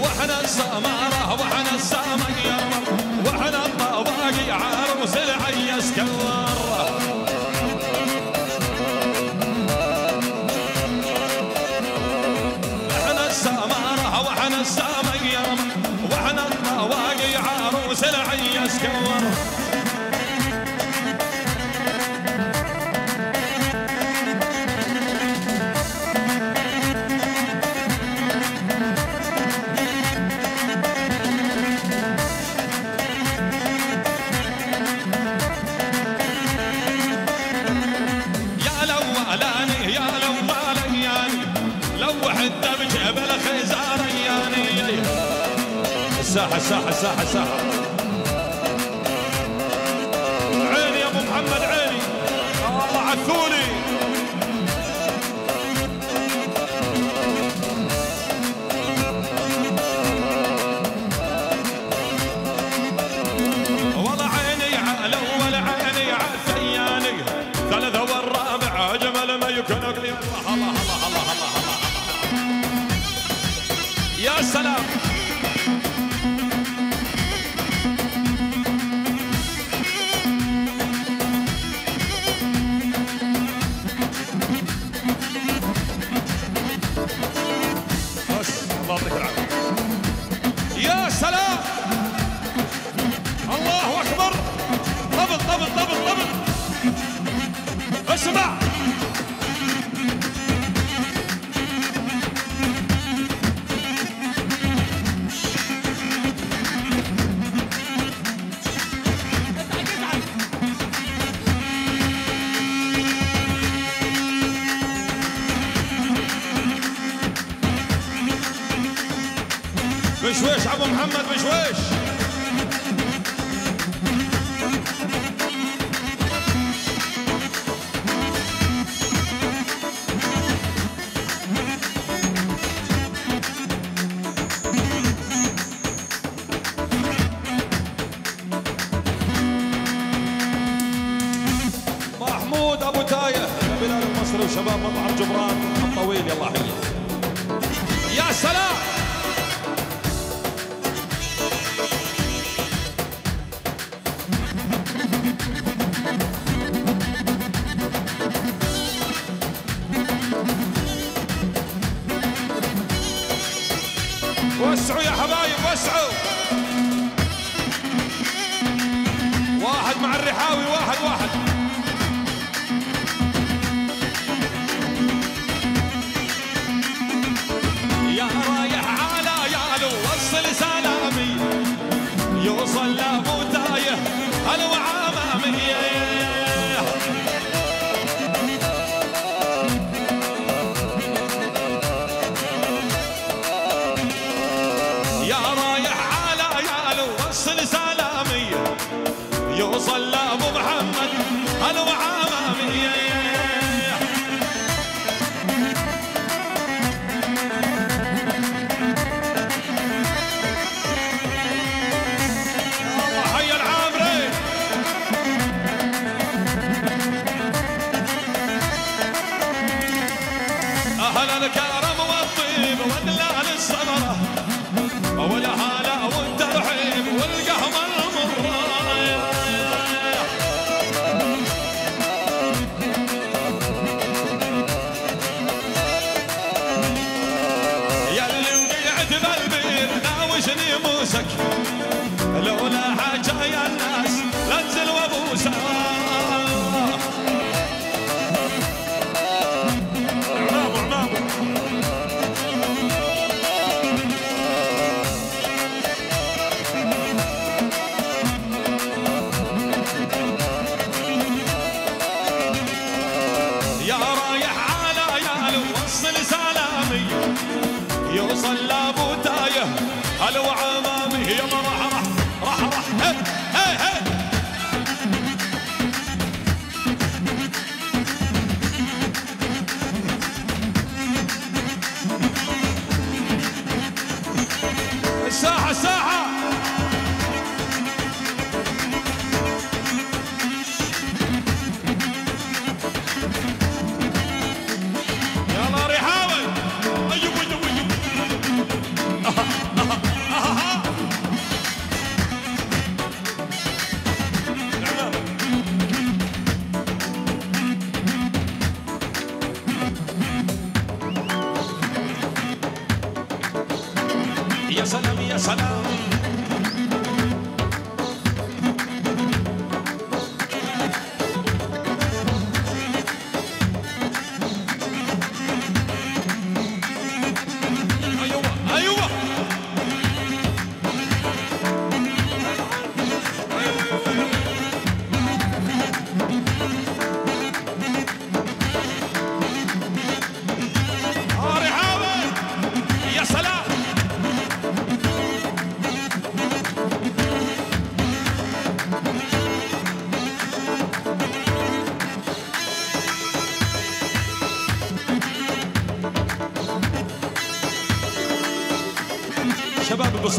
وحنا السمارة وحنا السمير وحنا الطواقي عروس العيس كور الساحة الساحة الساحة الساحة عيني يا ابو محمد عيني الله عثولي والله عيني عالاول عيني عالثاني ثالث والرابع اجمل ما يكون لي الله الله الله الله الله يا سلام بشويش ابو محمد بشويش شباب مطعم جبران الطويل، يلا حيا. يا سلام. وسعوا يا حبايب، وسعوا. واحد مع الرحاوي، واحد واحد. يوصل لابو تايه الوعى ماميه، يا رايح على يالو وصل سلاميه، يوصل لابو محمد الوعى ماميه،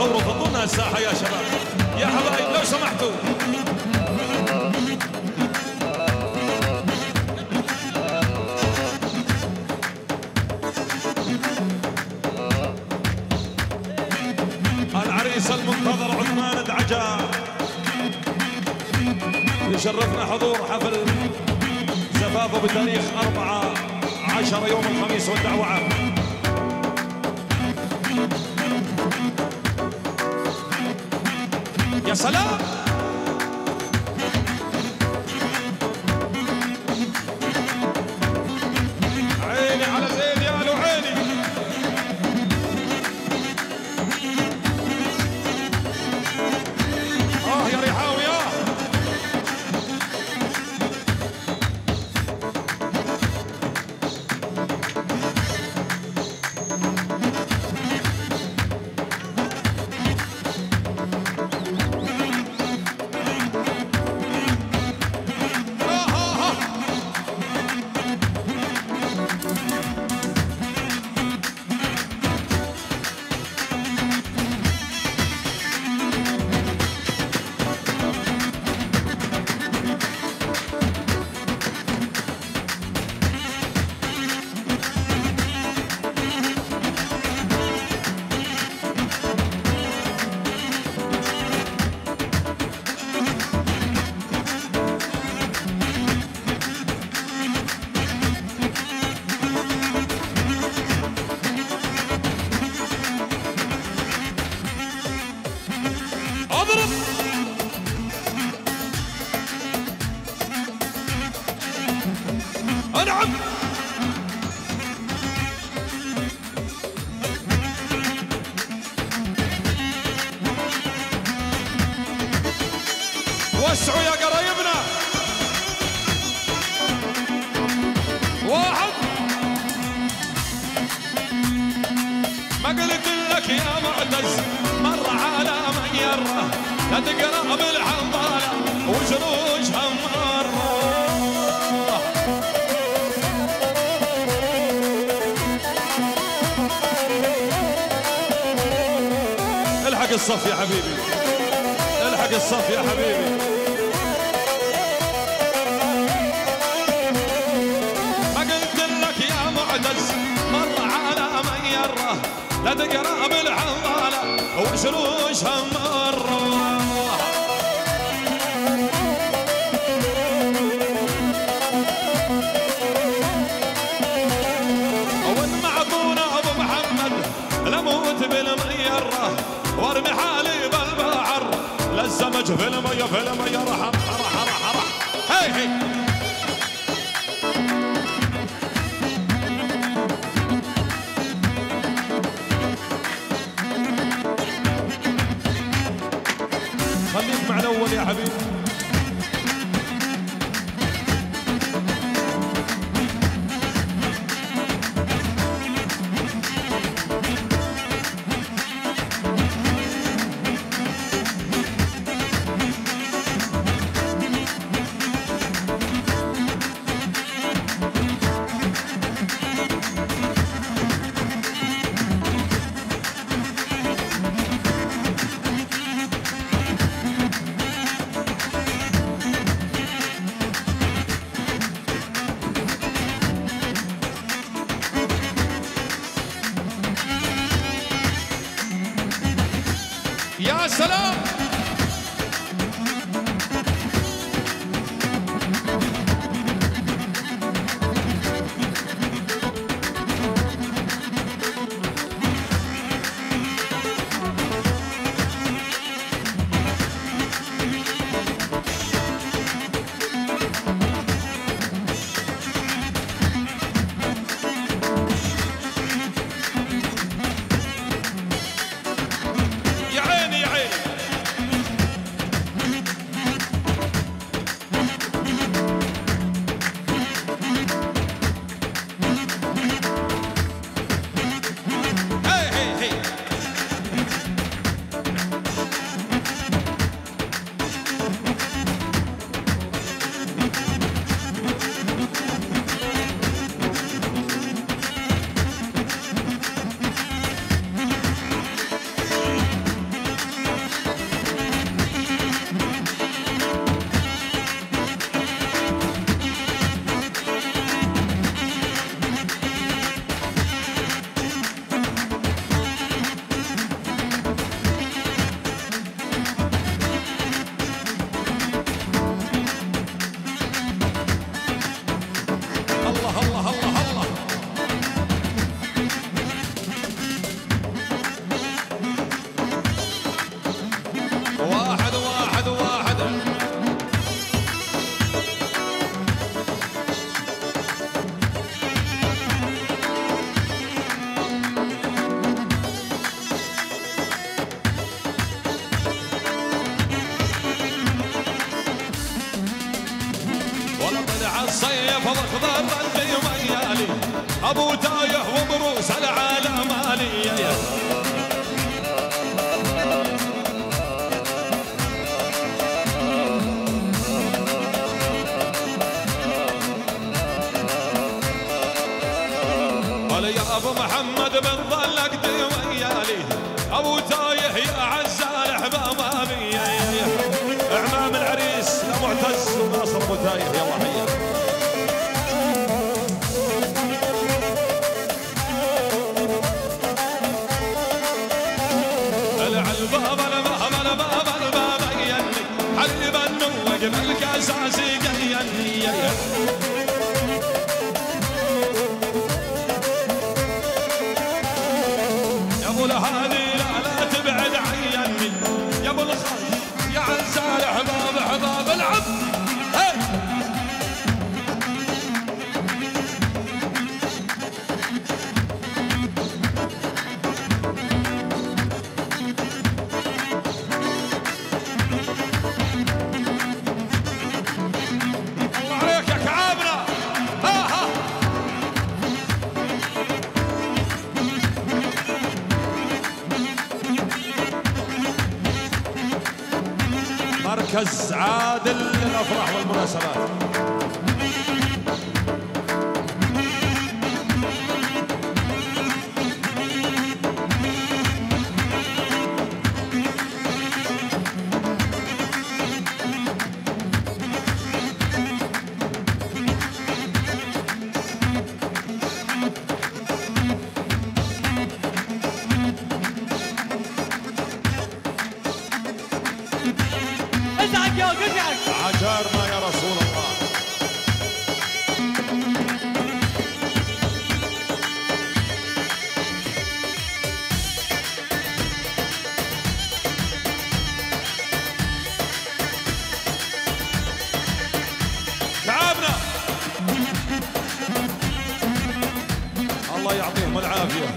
صوروا فضلنا الساحة يا شباب، يا حبايب لو سمحتوا. العريس المنتظر عثمان العجار يشرفنا حضور حفل زفافه بتاريخ أربعة عشر يوم الخميس، والدعوة عامة. يا سلام. عيني على زين يا لو عيني. اه يا ريحاوي اه. ونعم. وسعوا يا قرايبنا. واحد ما قلت لك يا معتز مر على ميره لا تقرا بالحنظله وجروجها مره. الحق الصف يا حبيبي، الحق الصف يا حبيبي. لا تقرأ بالحنظلة وشروشها مرة. وإن معطونا أبو محمد لموت بالميرة وارمي حالي بالبعر للزمج في المية في المية رح رح رح رح هي هي. يا حبيبي يا سلام. أبو تايه وبروس العالم مالية قال يا أبو محمد من ظل أقدم ويالي أبو تايه يا أعز الأحباب أمامية. أعمام العريس يا معتز وناصر أبو تايه يلا حيا. عزازي قياني يا ابو الهادي لا لا تبعد عيني يا ابو الخالي يا عزال احباب احباب العب. مركز عادل للأفراح والمناسبات. عجارمة يا رسول الله. لعبنا الله يعطيهم العافية.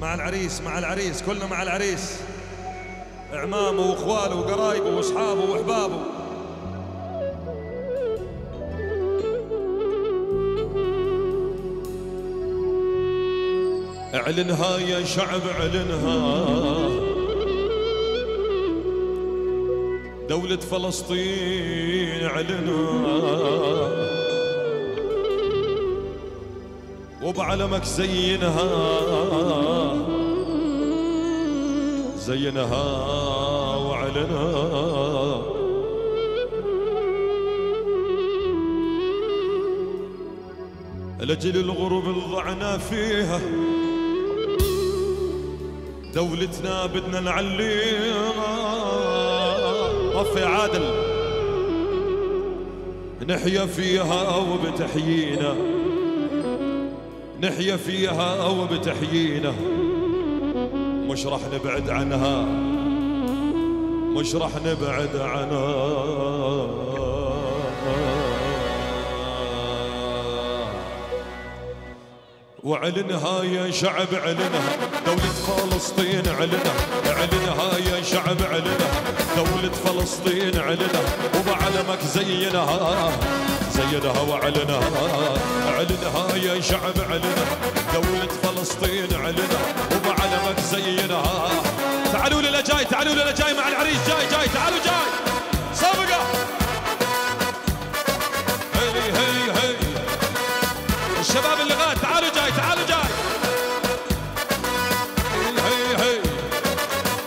مع العريس مع العريس كلنا مع العريس، اعمامه واخواله وقرايبه واصحابه واحبابه. اعلنها يا شعب اعلنها، دولة فلسطين اعلنها، وبعلمك زينها زينها وعلنها. لجل الغروب انضعنا فيها، دولتنا بدنا نعليها. طف يا عادل، نحيا فيها وبتحيينا، نحيا فيها وبتحيينا، مش راح نبعد عنها، مش راح نبعد عنها. وعلنها يا شعب علنها، دولة فلسطين علنها، علنها يا شعب علنها، دولة فلسطين علنها، وبعلمك زينها زينها وعلنها. علنها يا شعب علنها، دولة فلسطين علنها، وبعلمك زينها. تعالوا لنا جاي، تعالوا لنا جاي مع العريس، جاي جاي تعالوا جاي سابقة. هي هي هي الشباب اللي غاد، تعالوا جاي تعالوا جاي. هي هي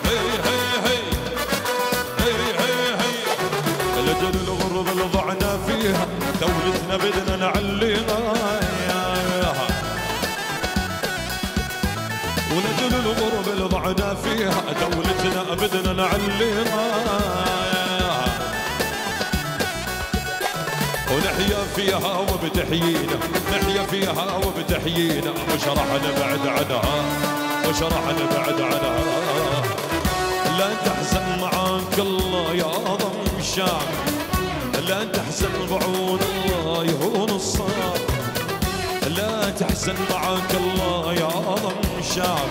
هي هي هي هي هي هي لجل الغرب اللي ضعنا فيها، دولتنا بدنا نعليها. ولجل الغرب اللي ضعنا فيها، دولتنا بدنا نعليها، ونحيا فيها وبتحيينا، نحيا فيها وبتحيينا، مش راح نبعد عنها، مش راح نبعد عنها. لا تحزن معاك الله يا ضم الشام، لا تحزن بعون الله يهون الصام، لا تحزن معاك الله يا ضم الشام،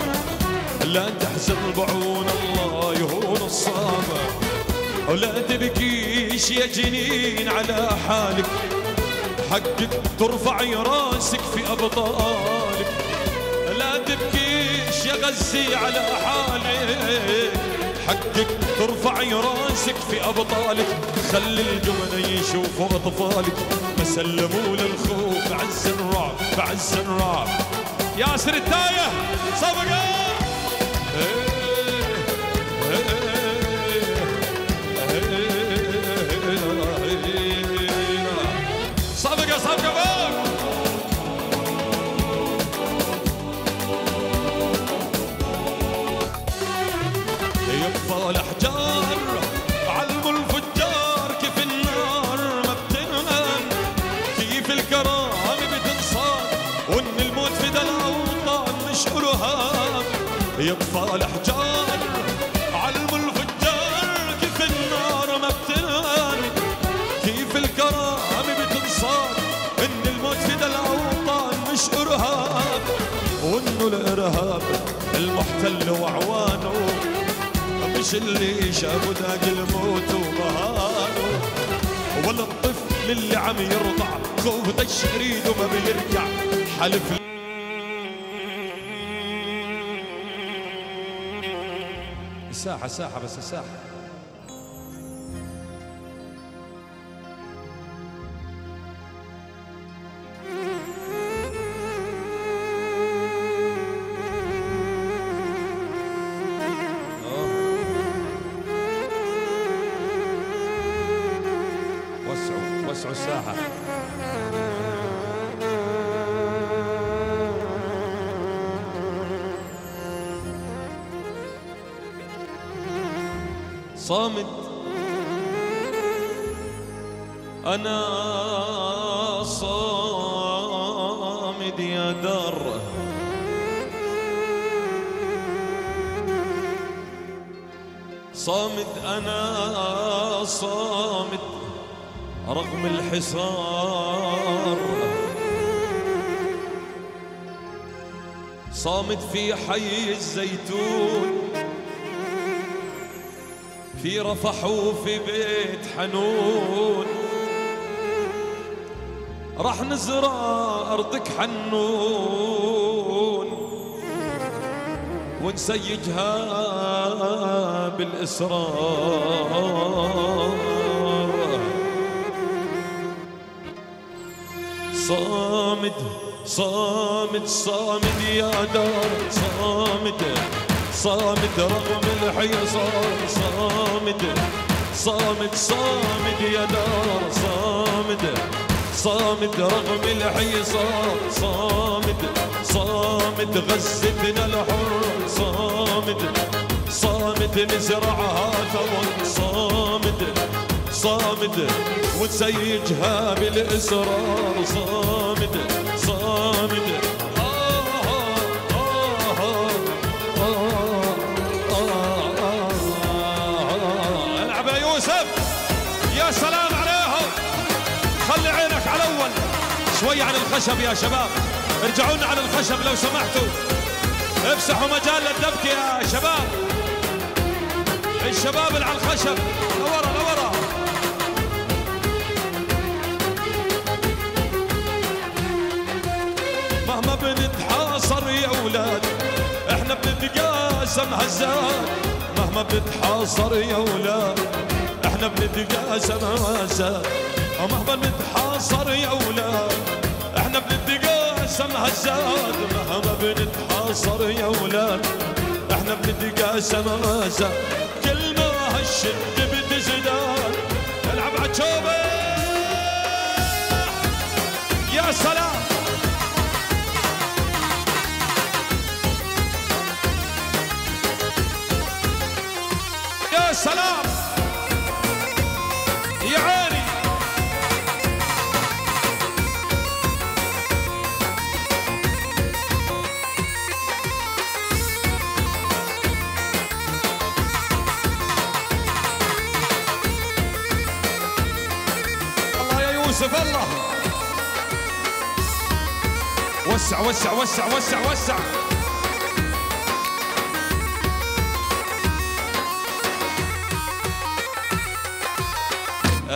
لا تحزن بعون الله يهون الصام، ولا تبكيش يا جنين على حالك، حقك ترفع راسك في أبطالك، لا تبكيش يا غزي على حالك، حقك ترفع راسك في أبطالك، خلي الجمل يشوفوا أطفالك، سلموا للخوف عز الرعب عز الرعب. ياسر التايه صفقه. صفقه صفقه فوق. يبقى الاحجار علم الفجار كيف النار ما بتنام، الكرامة بتنصاب وإن الموت في دا الأوطان مش إرهاب. يطفى الأحجار علم الفجار كيف النار ما بتنام، كيف الكرامة بتنصاب إن الموت في دا الأوطان المحتل وعوانه مش اللي شافوا داق الموت ومهانه، ولا الطفل اللي عم يرضع خوف تشريد وما بيرجع حلف. الساحة ساحة بس الساحة. وسعوا وسعوا الساحة. صامد أنا صامد يا دار صامد أنا صامد رغم الحصار صامد في حي الزيتون في رفح وفي بيت حنون راح نزرع أرضك حنون ونسيجها بالإصرار. صامد صامد صامد يا دار صامد صامد رغم الحيصار صامد صامد صامد يا دار صامد صامد رغم الحيصار صامد صامد غزتنا الحر صامد صامد نزرعها ثور صامد صامد ونسيجها بالإصرار. صامد صامد شوي عن الخشب يا شباب، ارجعوا لنا عن الخشب لو سمحتوا، افسحوا مجال للدبكة يا شباب، الشباب اللي على الخشب لورا لورا. مهما بنتحاصر يا اولاد احنا بنتقاسم هزات، مهما بنتحاصر يا اولاد احنا بنتقاسم هزات، مهما بنتحاصر يا اولاد احنا بنتقاسم هزات، مهما بنتحاصر يا اولاد احنا بنتقاسم هزات، كل ما هالشده بتزداد. العب على جوبي يا سلام. يا سلام يا عيني. الله وسع وسع وسع وسع وسع.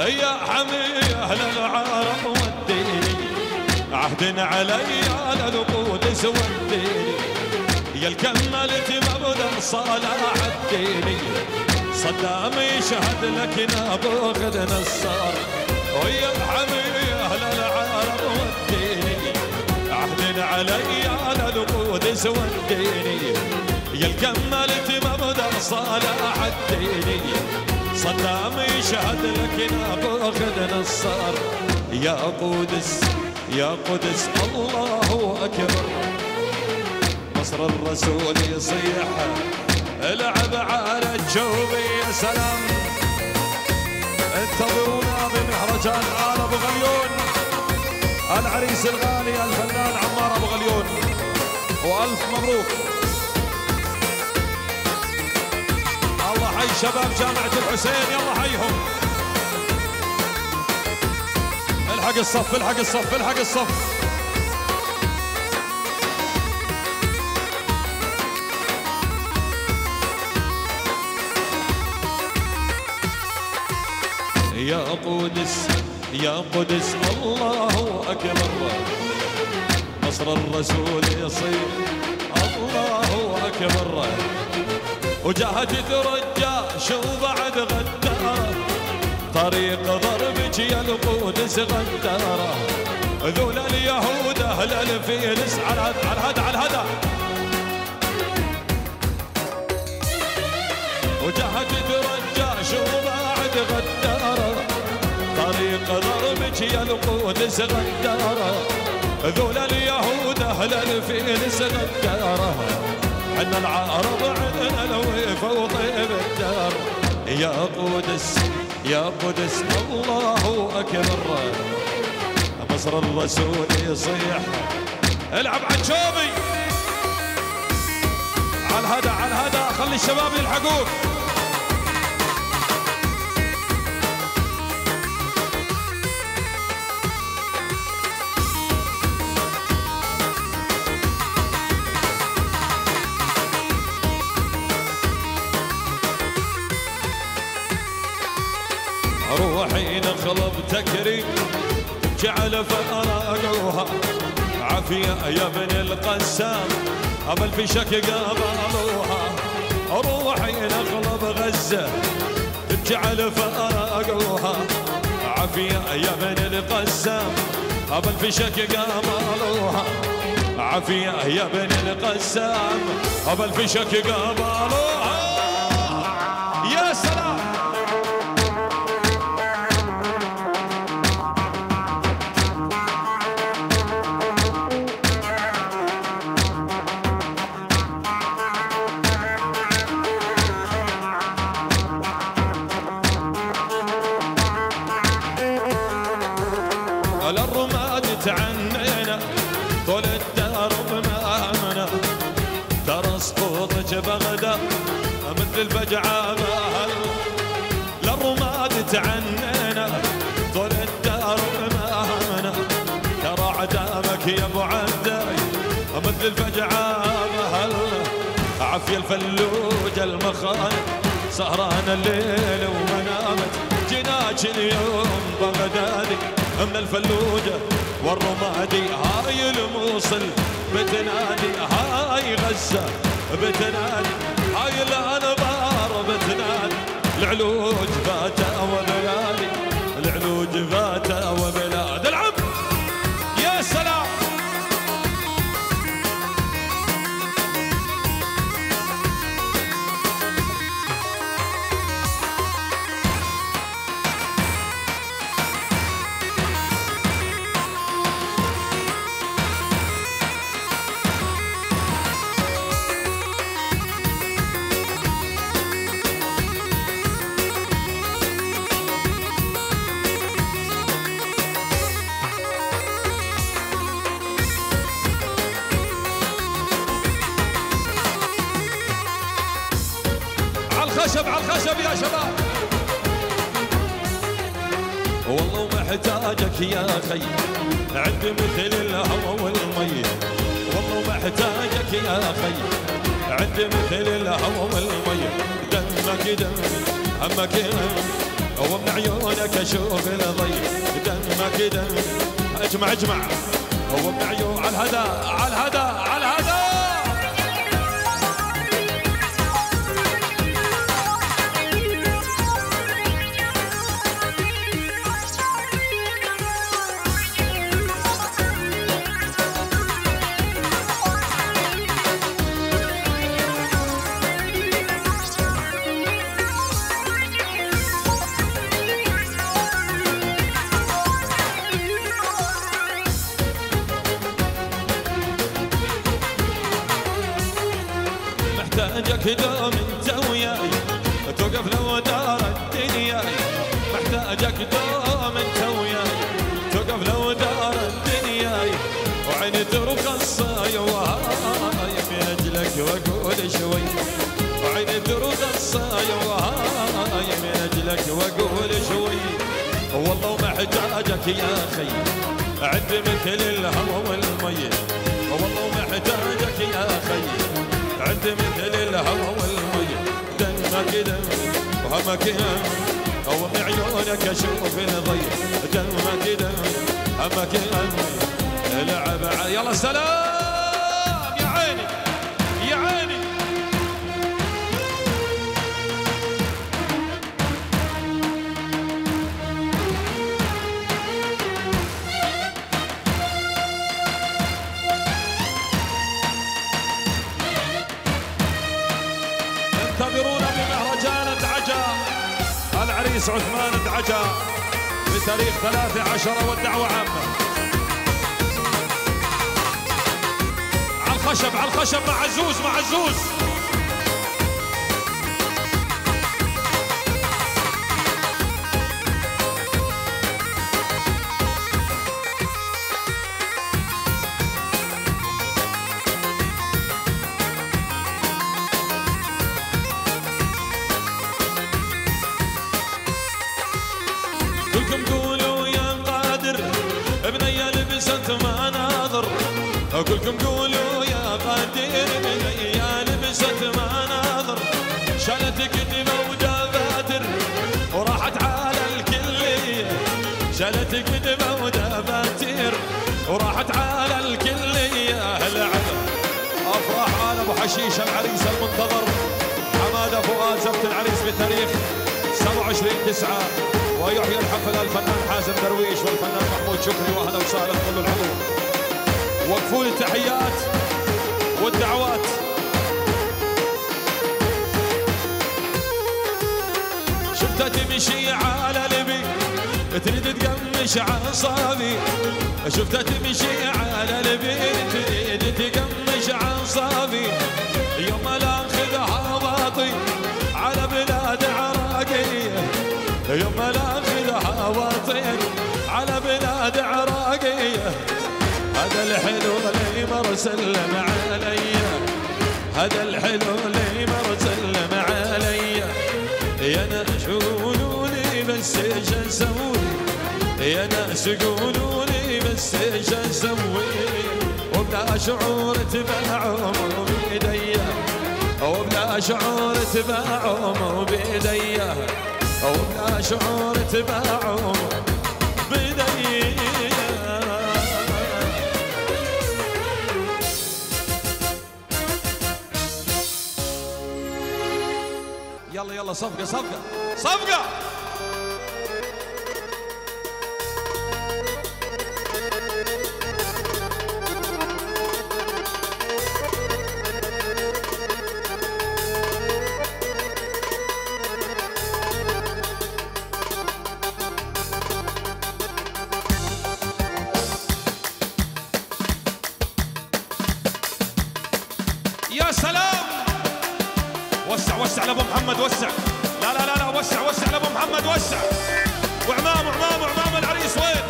يا عمي اهل العرب والدين عهدنا علي على الوقود سوديني، يا الكملت مبدا صلاح الديني صدام يشهد لك نابوخذ نصار. ويا حبيبي اهل العرب والديني عهدنا علي على الوقود سوديني، يا الكملت مبدا صلاح الديني صدام يشهد لك نابوخذ نصار. يا قدس يا قدس الله اكبر مصر الرسول يصيح العب على جوبي. يا سلام انتظرونا بمهرجان عمار ابو غليون، العريس الغالي الفنان عمار ابو غليون، والف مبروك. الله حي شباب جامعة الحسين، يلا حيهم. الحق الصف الحق الصف الحق الصف. يا قدس يا قدس الله أكبر، نصر الرسول يصير الله أكبر، وجهة ترجى شو بعد غدارة، طريق ضربك يا القدس غدارة، ذول اليهود أهل الفيلس على الهدى على الهدى، وجهة ترجى شو بعد غدارة، طريق ضربك يا القدس غدارة، ذول اليهود أهل الفيلس غدارة، عنا العارض عنا الوفا وطيب الدار، يا قدس يا قدس الله أكبر، مصر الرسول يصيح العب على جوبي، على الهدى على الهدى، خلي الشباب يلحقوك، روحي نخلب تكري جعل فراقوها عافية يا ابن القسام أبل في شك قابلوها، روحي نخلب غزة جعل فراقوها عافية يا ابن القسام أبل في شك قابلوها، عافية يا ابن القسام أبل في شك قابلوها، يا سلام بغداد مثل الفجعة ماهلنا، للرماد تعنينا طول الدرب ماهلنا، ترى عدامك يا ابو عداي مثل الفجعة ماهلنا، عافية الفلوج المخان سهران الليل ومنامت، جناك اليوم بغدادي من الفلوجة والرمادي، هاي الموصل بتنادي هاي غزة بتنادي، هاي الانبار بتنادي، العلوج فاتا وبلادي، العلوج فاتا وبلادي، العب يا سلام على الخشب يا شباب، والله محتاجك يا خي عندي مثل الهوى والمي، والله محتاجك يا خي عندي مثل الهوى والمي، دمك دم همك دم ومن عيونك اشوف الضي، دمك دم اجمع اجمع ومن عيون على الهدى على الهدى على الهدى، محتاجك دوم انت وياي توقف لو دار الدنيا، محتاجك دوم انت وياي توقف لو دار الدنيا، وعيني ترقص وهاي باجلك واقول شوي، وعيني ترقص وهاي باجلك واقول شوي، والله محتاجك يا خي عندي مثل الهوى والمي، والله محتاجك يا خي عندي مثل الهوى والمي، دمك دم وهمك هم او بعيونك اشوف نضيع دمك دم همك همي لعب يلا سلام يا عيني يا عيني انتظرونا بمهرجان العجارمة العريس عثمان العجا بتاريخ ثلاثة عشر والدعوة عامة على الخشب على الخشب مع عزوز مع عزوز كلكم قولوا يا قدير يا لبست مناظر شالت كدمة ودفاتر وراحت على الكلية شالت كدمة ودفاتر وراحت على الكلية لعبة أفراح على أبو حشيش العريس المنتظر حمادة فؤاد زفت العريس بتاريخ سبعة وعشرين تسعة ويحيي الحفلة الفنان حازم درويش والفنان محمود شكري وأهلا وسهلا بكل الحضور وقفوا لي التحيات والدعوات شفتها تمشي على لبي تريد تقمش عصابي شفتها تمشي على لبي تريد تقمش عصابي يوم لا اخذها واطي على بلاد عراقية يوم لا اخذها واطي على بلاد عراقية هذا الحلو اللي مرسل معالي هذا الحلو اللي مرسل معالي يا ناس قولوا لي بس ايش اسوي يا ناس قولوا لي بس ايش اسوي وبلا شعور تبع عمر بيدي وبلا شعور تبع عمر بيدي وبلا شعور تبع عمر بيدي يلا يلا صفقة صفقة صفقة يا سلام وسع وسع لابو محمد وسع لا لا لا لا وسع وسع لابو محمد وسع وعمام وعمام وعمام العريس وين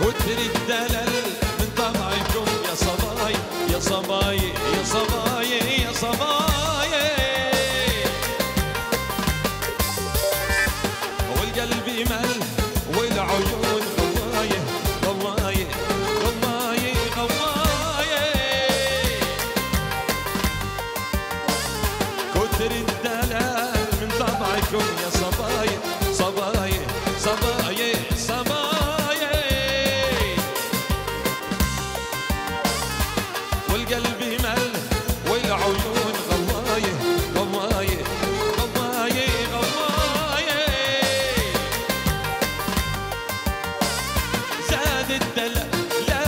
كتر الدلال من طبعكم يا صبايا صبايا صبايا صبايا صبايا والقلب مل والعيون غواية غواية غواية غواية زاد الدلع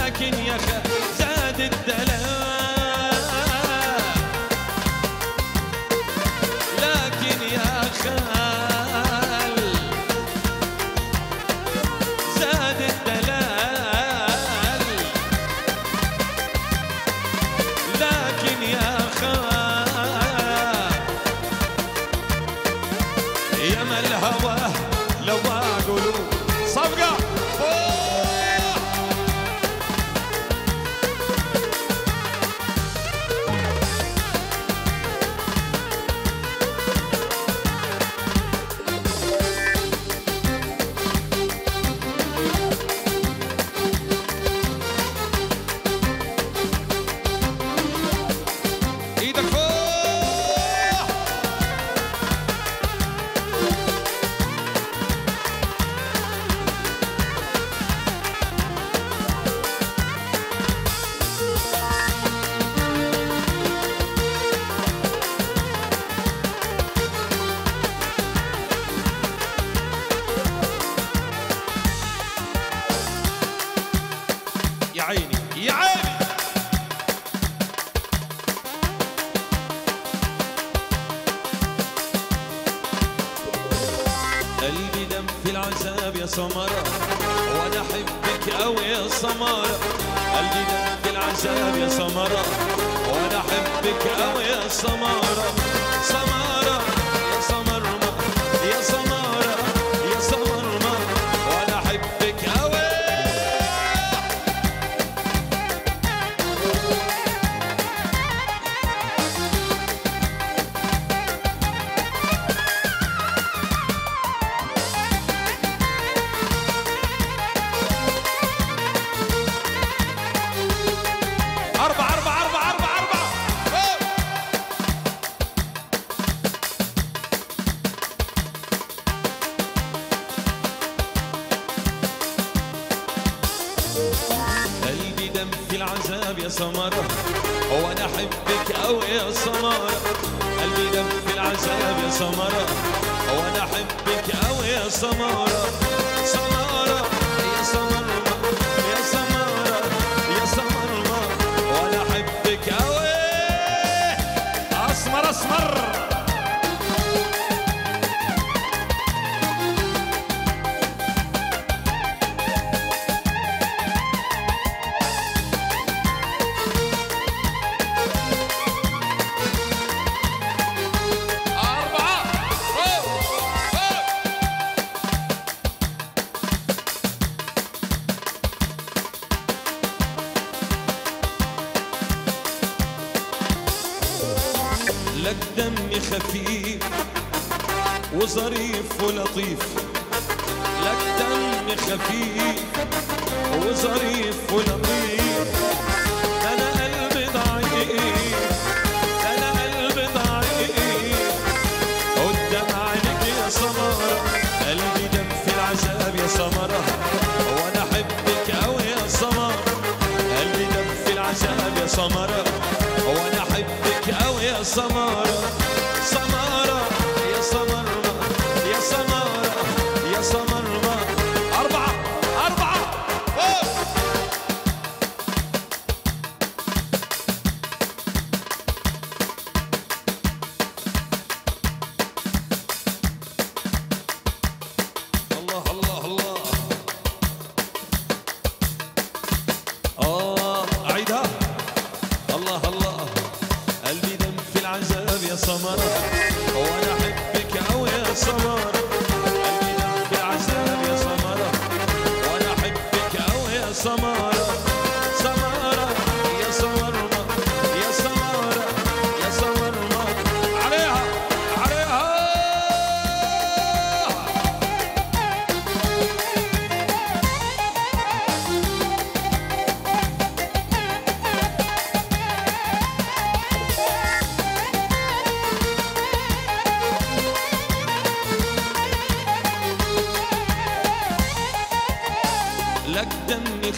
لكن يا خا زاد الدلع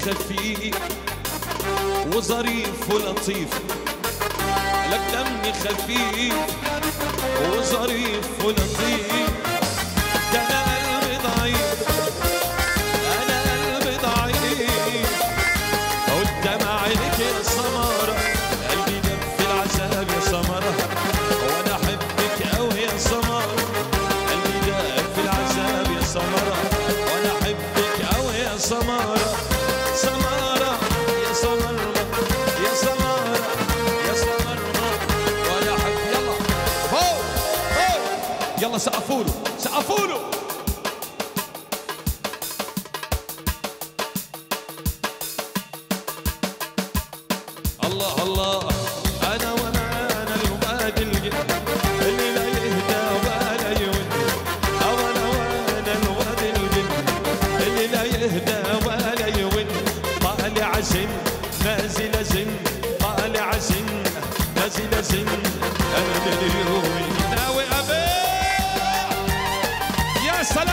خفيف وظريف ولطيف، لك دمي خفيف وظريف ولطيف، ده أنا قلبي ضعيف، أنا قلبي ضعيف قدام عينك يا سمرة، قلبي دب في العذاب يا سمرة، وأنا أحبك أوي يا سمرة، قلبي دب في العذاب يا سمرة، وأنا أحبك أوي يا سمرة، سمرة يلا سقفوله سقفوله. الله الله انا وانا انا الواد اللي لا يهدى ولا يود، انا وانا الواد اللي لا يهدى ولا يود، طالع زن نازل زن، طالع زن نازل زن، انا دليلي ناوي ابي سلام.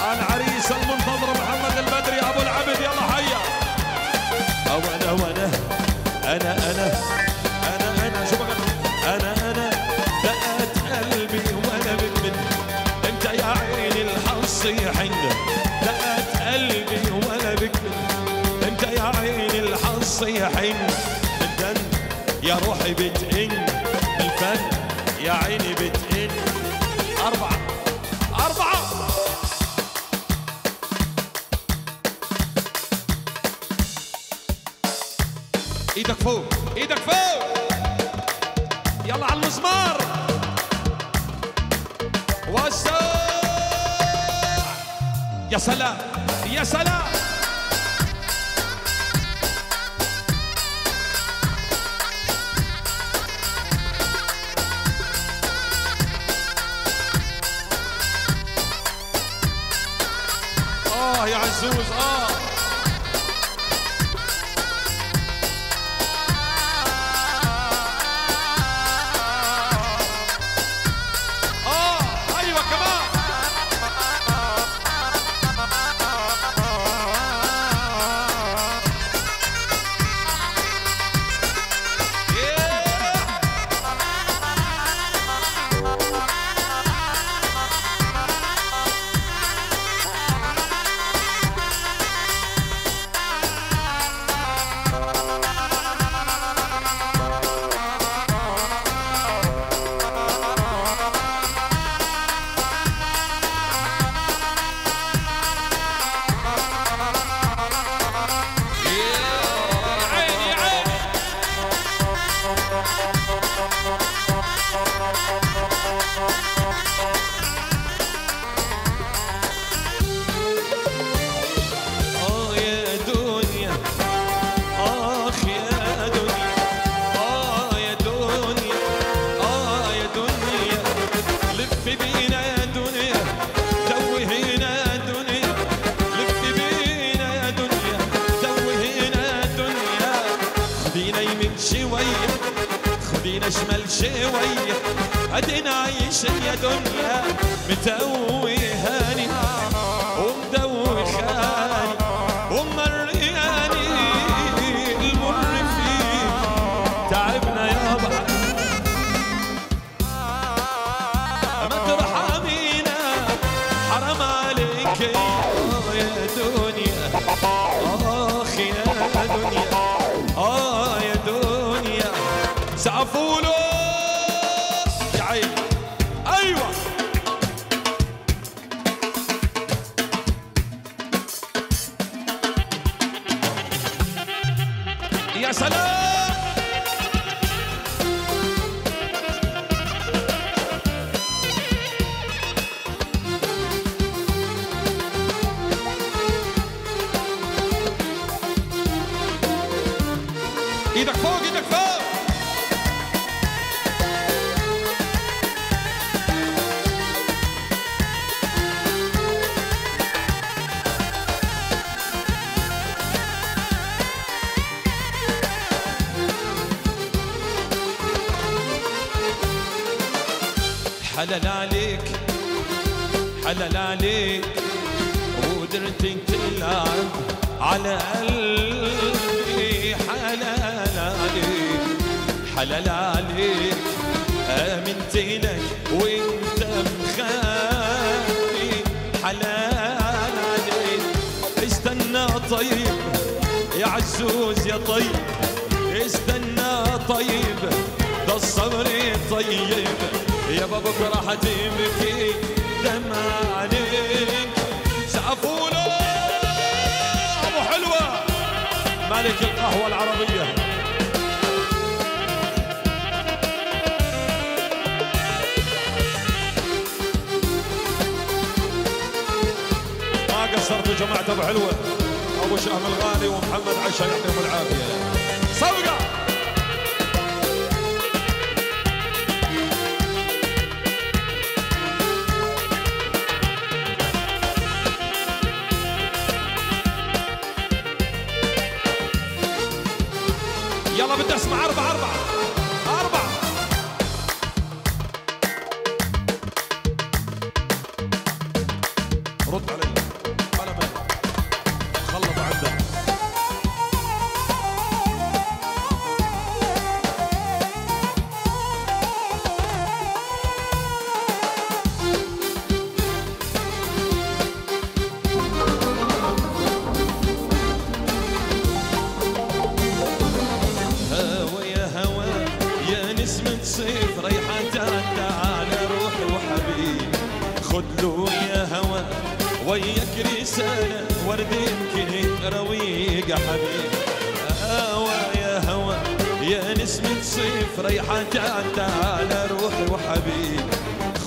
العريس المنتظر محمد البدري ابو العبد يلا حيا. او انا وانا انا انا انا انا شو بقى انا انا دقت قلبي وانا بدمن انت يا عيني الحظ يحن، قلبي وانا بكمل انت يا عيني الحظ يحن، الفن يا روحي بتئن، الفن يا عيني بتئن. اربعه اربعه ايدك فوق ايدك فوق يلا على المزمار والسلام. يا سلام يا سلام. اه يا عزوز اه اه ايوه كمان. خدينا شمال شوية ادينا عايشين يا دنيا، متقوي هاني ومدوي خاني ومرياني المر فيه، تعبنا يابا ما ترحمينا حرام عليك يا دنيا، اخ يا دنيا اه يا دنيا. سقفوله يا عيني ايوه. يا سلام ايدك فوق ايدك فوق. حلالالك حلالالك ودرتك تلعب على قلبي حلالالك حلالالك آمنت لك وانت مخبي حلالالك استنى طيب يا عزوز يا طيب استنى طيب ده الصبر طيب يا بابا بكره هتبكي دمع عليك سقفوله ابو حلوه ملك القهوه العربيه ما قصرتوا جماعه ابو حلوه ابو شهم الغالي ومحمد عشا يعطيهم العافيه صفقه يلا بدي اسمع أربعة أربعة أربعة رد علي أنا مالي خلطوا عندك يا حبيب هوا يا هوا يا نسمة صيف ريحة تعالى روحي وحبيب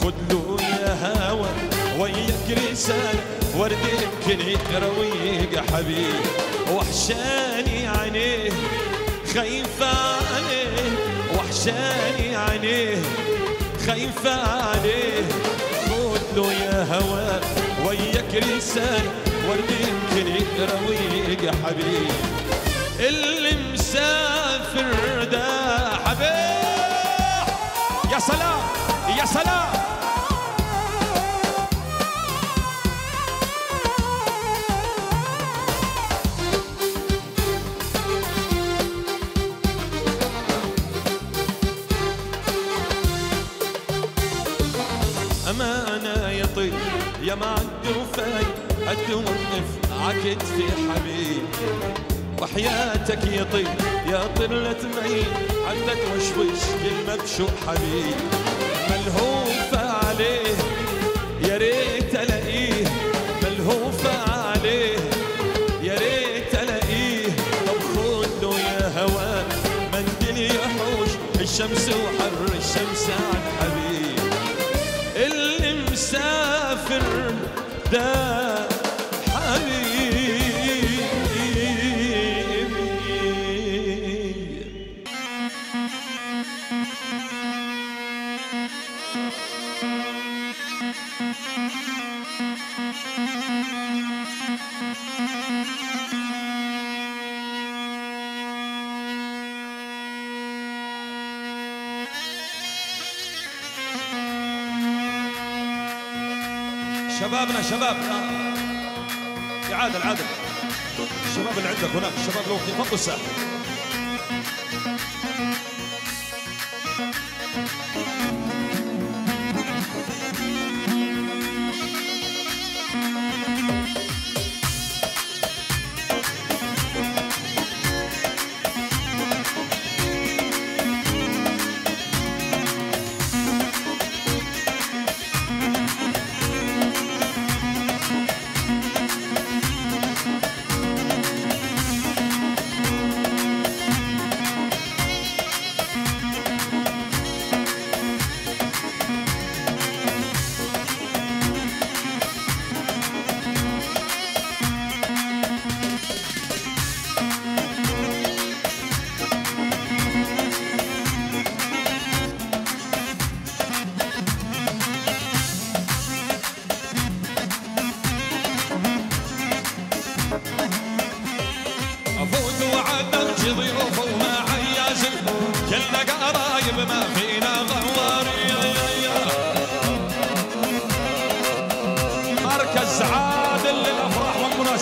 خد له يا هوا وياك رسالة ورد يمكن يرويق يا حبيب وحشاني عينيه خايفة عليه وحشاني عينيه خايفة عليه خد له يا هوا وياك رسالة ورد يمكن يرويق يا حبيب اللي مسافر ده حبيب يا سلام يا سلام أما أنا يا طيب يا معدو فاي أتوقف عكت في حبيب وحياتك يا طيب يا طلة معي عندك وشوش كلمة بشوق حبيب ملهوفة عليه يا ريت ألاقيه ملهوفة عليه يا ريت ألاقيه طب خد له يا هواه منديل يحوش الشمس وحر الشمس عن حبيب اللي مسافر ده شبابنا شبابنا يا عادل عادل الشباب اللي عندك هناك الشباب اللي واقفين فضوا الساحه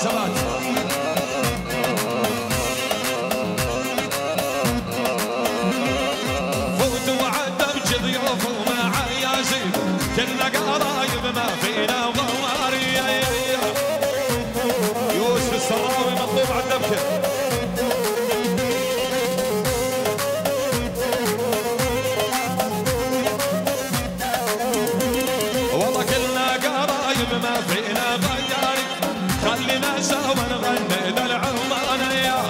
صلاة. كنا قرايب ما فينا وغواري يوسف السراوي مطلوب على الدبكة والله كنا قرايب ما فينا غياري خلينا سوا نغني للعمانة يا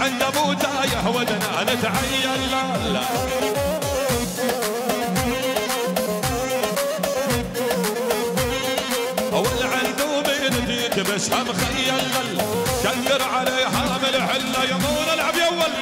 عند ابو تايه ودنا نتعين لا لا والعندومي نديك بسها مخيل لا دمر عليها بالحله يمون العب يول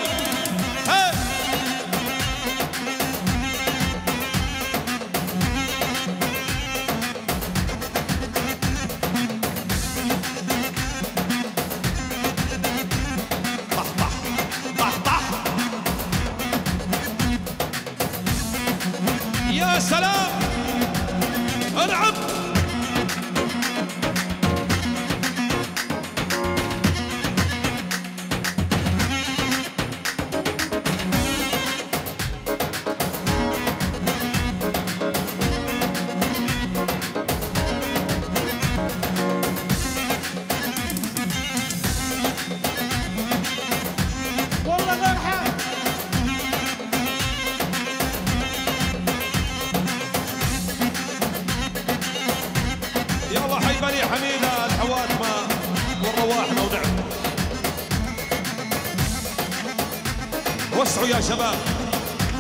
وسعوا يا شباب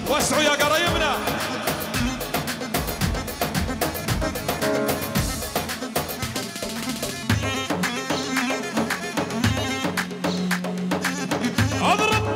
وسعوا يا قرايبنا اضرب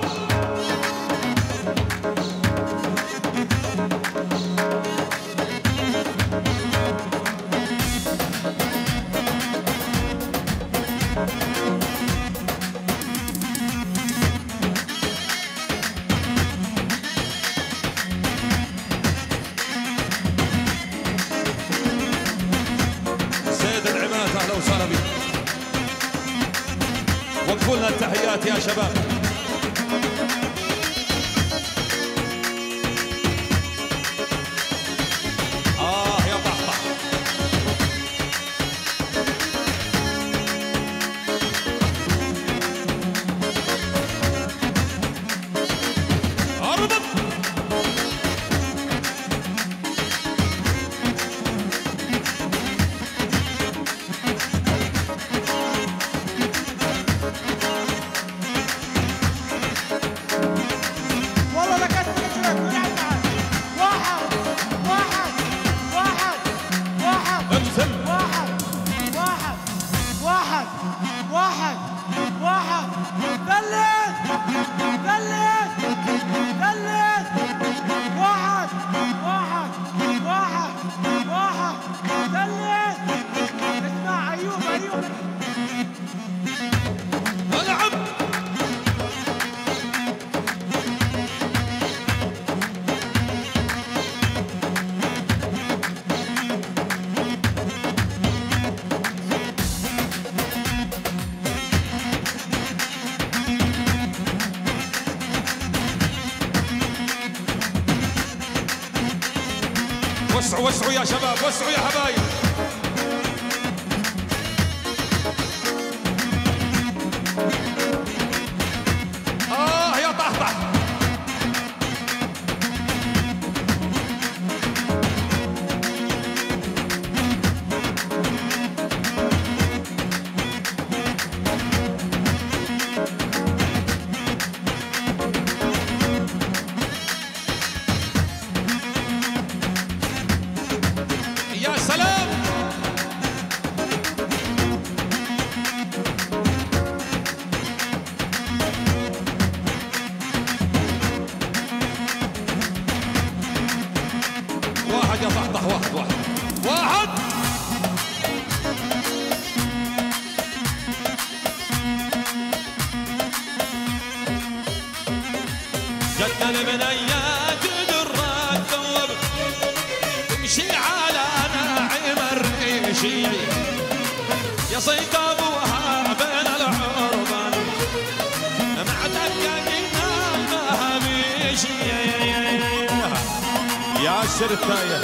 وكلنا التحيات يا شباب آه يا طحطح أرض وسعوا وسعوا يا شباب وسعوا يا حبايب آه يا طحطح واحد يا طحطح واحد واحد واحد ياسر التايه.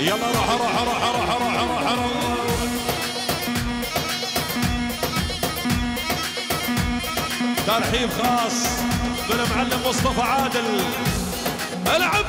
يلا روح روح روح روح روح روح روح ترحيب خاص بالمعلم مصطفى عادل. العب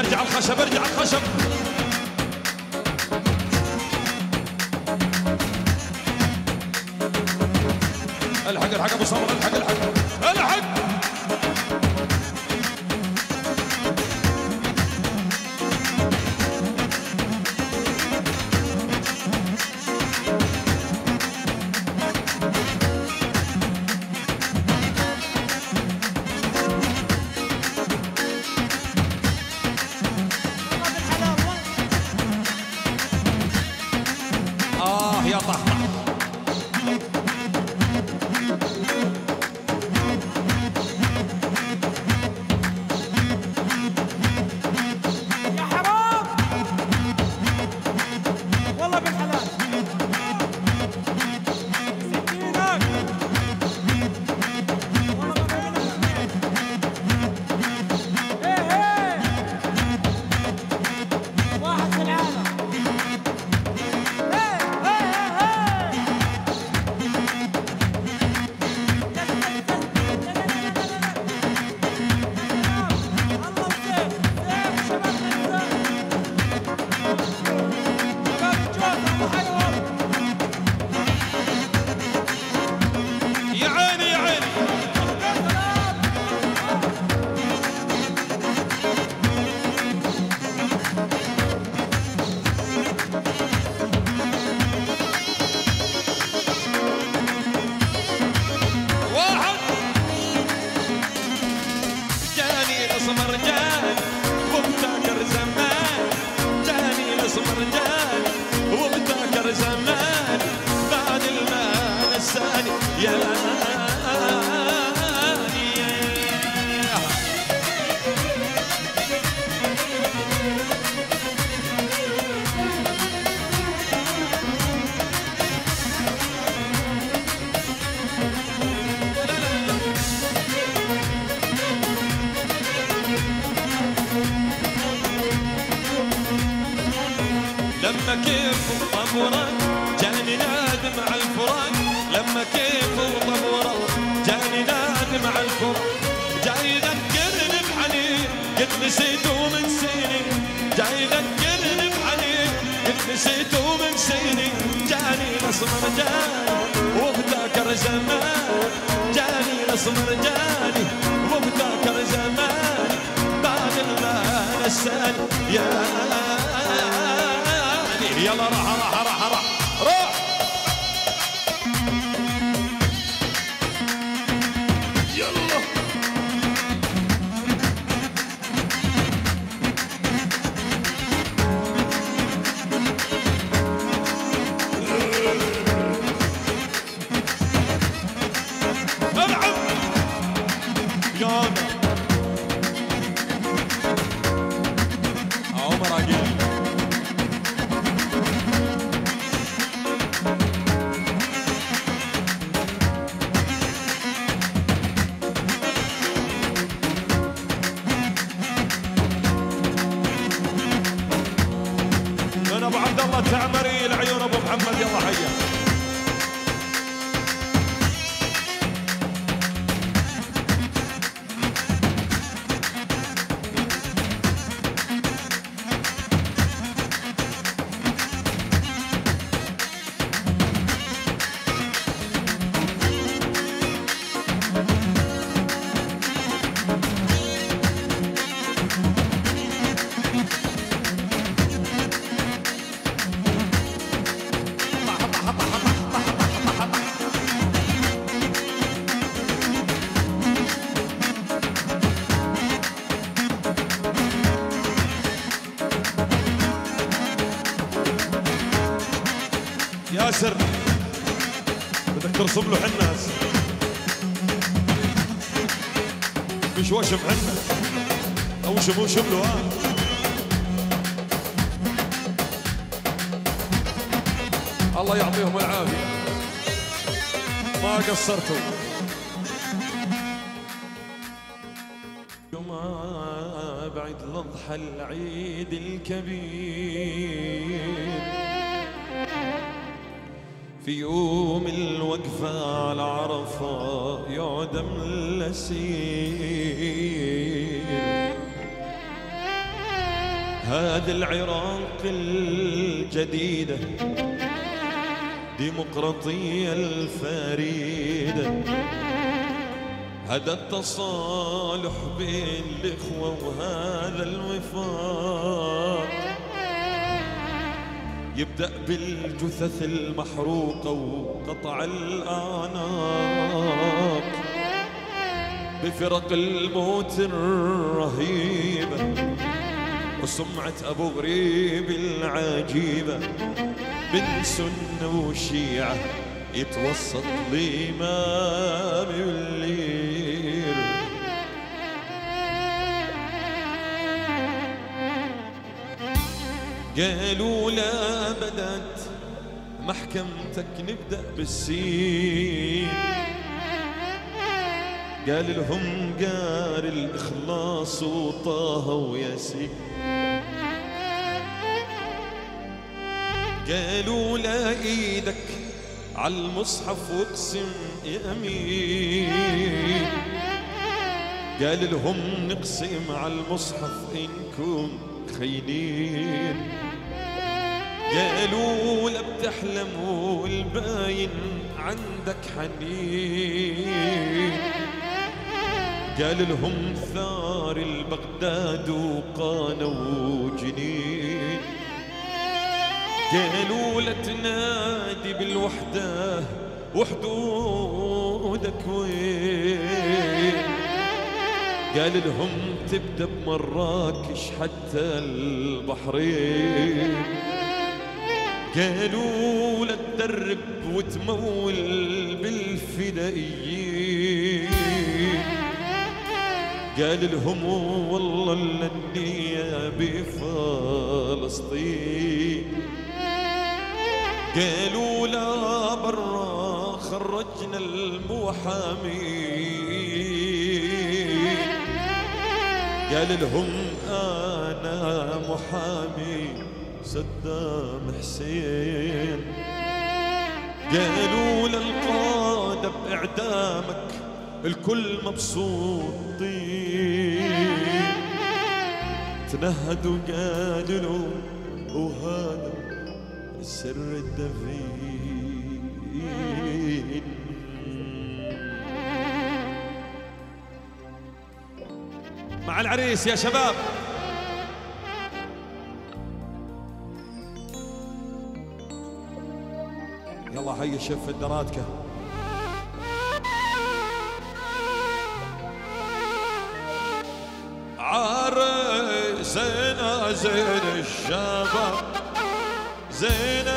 ارجع الخشب ارجع الخشب الحق الحق ابو صبر الحق الحق الحق نسيته من سنين جاني مصمر جاني وبتذكر وابتكر زمان جاني الأصمر جاني وابتكر زمان بعد ما نسأل ياني يلا راح راح راح راح روح ياسر بدك ترسم له حناس مش وشم حناس او شمو شمله ها آه. الله يعطيهم العافيه ما قصرتوا وما بعد لضحى العيد الكبير في يوم الوقفة على عرفة يعدم الأسير هذا العراق الجديدة ديمقراطية الفريدة هذا التصالح بين الإخوة وهذا الوفاق يبدأ بالجثث المحروقة وقطع الأعناق بفرق الموت الرهيبة وسمعة أبو غريب العجيبة من سنة وشيعة يتوسط لإمام الليل قالوا لا بدت محكمتك نبدأ بالسين قال لهم قار الإخلاص وطه وياسين قالوا لا إيدك على المصحف واقسم يمين قال لهم نقسم على المصحف إنكم خينين قالوا لا بتحلم والباين عندك حنين قال لهم ثار البغداد وقانا وجنين قالوا لا تنادي بالوحدة وحدودك وين قال لهم تبدأ بمراكش حتى البحرين قالوا لا تدرب وتمول بالفدائيين قال لهم والله النية بفلسطين قالوا لا برا خرجنا المحامين قال لهم أنا محامي صدام حسين قالوا للقادة بإعدامك الكل مبسوطين تنهدوا قالوا وهذا سر الدفين. مع العريس يا شباب. يلا هيا شف الدراتكة. عريسنا زين الشباب، زين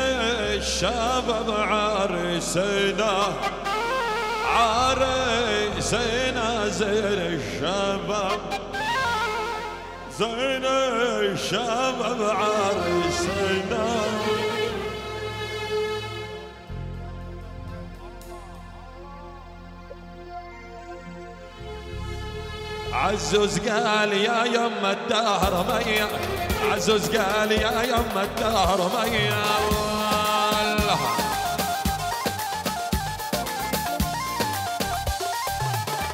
الشباب عريسنا، عريسنا زين الشباب، زين الشباب عريسنا. عزوز قال يا يما الدهر ميا، عزوز قال يا يما الدهر ميا،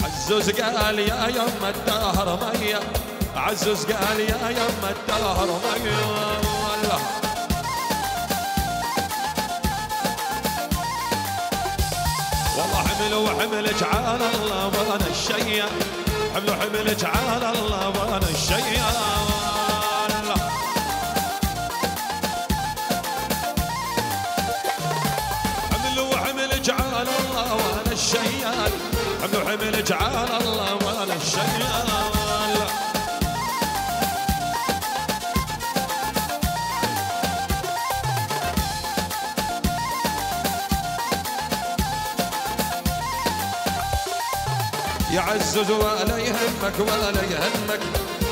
عزوز قال يا يما الدهر ميا، عزوز قال يا يما الدهر ميا. والله حمل وحملك على الله وانا الشيا، حمل وحملك على الله وانا الشيا. حمل وحملك على الله وانا الشيا، حمل وحملك على الله وانا الشيا. يعزز ولا يهمك ولا يهمك،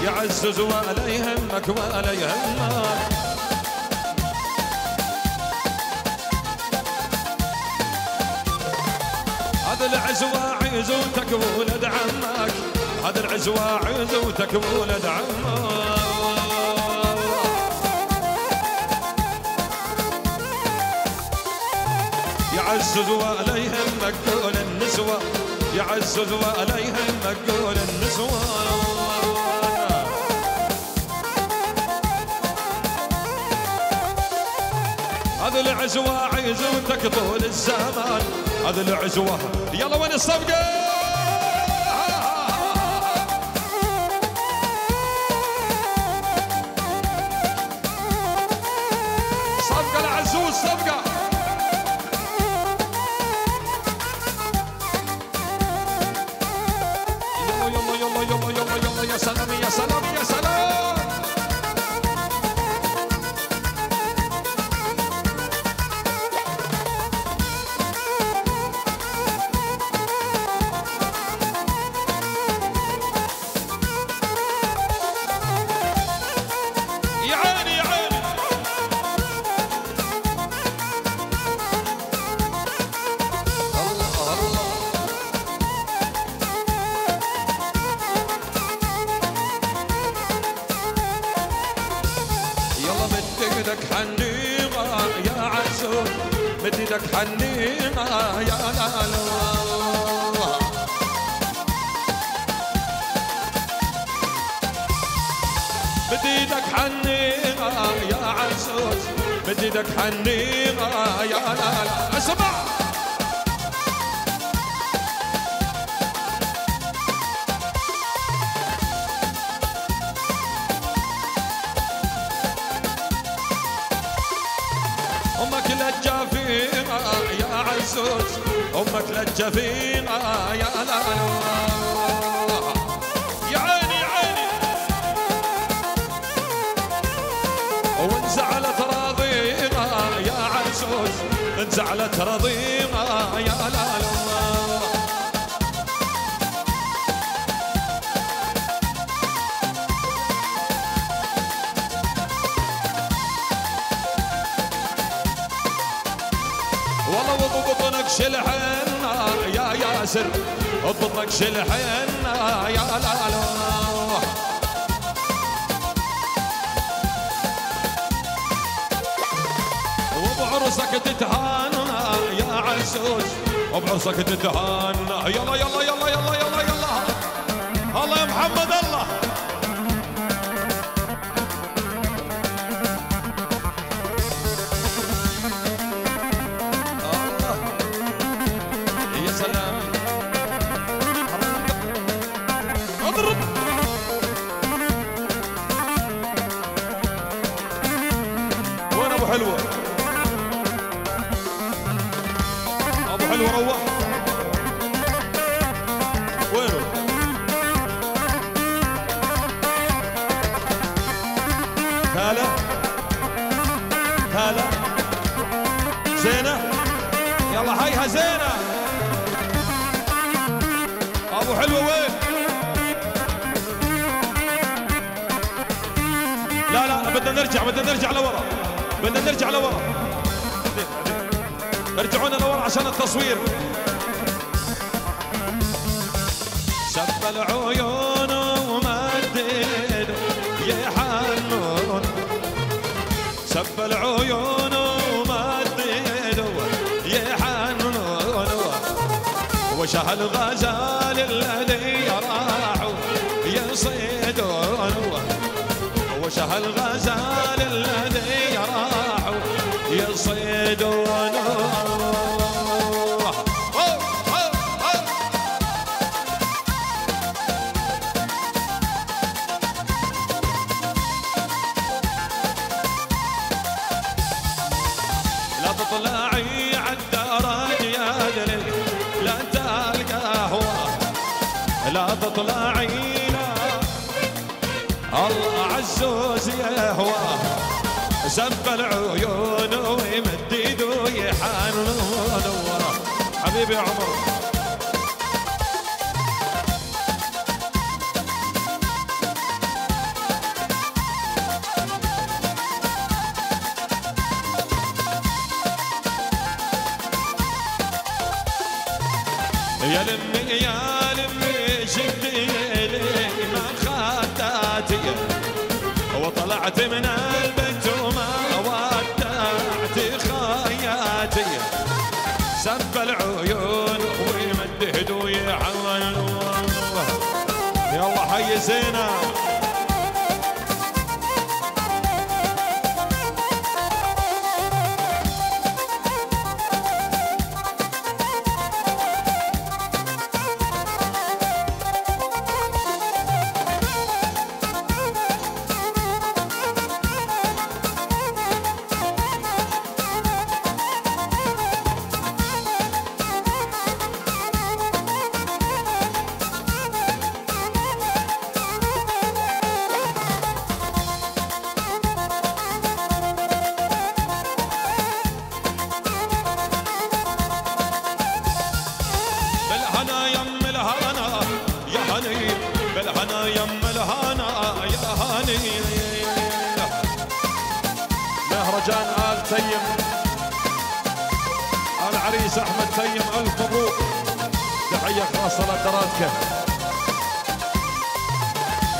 يعزز ولا يهمك ولا يهمك. هذا العزوة عزوتك ولد عمك، هذا العزوة عزوتك ولد عمك. يعزز ولا يهمك كل النسوة، يعزز ولا يهمك قول النسوة. هذا العزوة عزوتك طول الزمان، هذا العزوة يلا وين الصفقة؟ صفقة العزوز صفقة. يا سلام يا سلام يا سلام. يا عيني يا عيني. الله الله. مديدك حنيمة يا عزو، مديدك حنيمة يا لالو. مديدك حنيمة يا عزو، مديدك حنيمة يا لالو. اسمع أمك للجفيرة يا لالو. يا عيني يا عيني. وانزعلت رضيقة يا عزوز، انزعلت رضيقة يا لالو. شلحنا يا ياسر، اضبطك شلحنا يا لالو. وبعرسك تتهانا يا عزوز، وبعرسك تتهانا. يلا يلا يلا يلا يلا يلا. الله يا محمد الله. زينة ابو حلوة وين؟ لا لا بدنا نرجع بدنا نرجع لورا بدنا نرجع لورا رجعونا لورا عشان التصوير. شب العيون ومدد يحنون شب العيون ومدد يحنون وشها الغزال الذي راحوا يصيدون وشها الغزال الذي راحوا يصيدون. طلعينا الله عزوز يهواه زب العيون ويمدد ويحنون حبيبي عمر. يا لمي يا وطلعت من البيت وما ودعت خياتي سب العيون ويمدد ويحنون. يلا حي زينة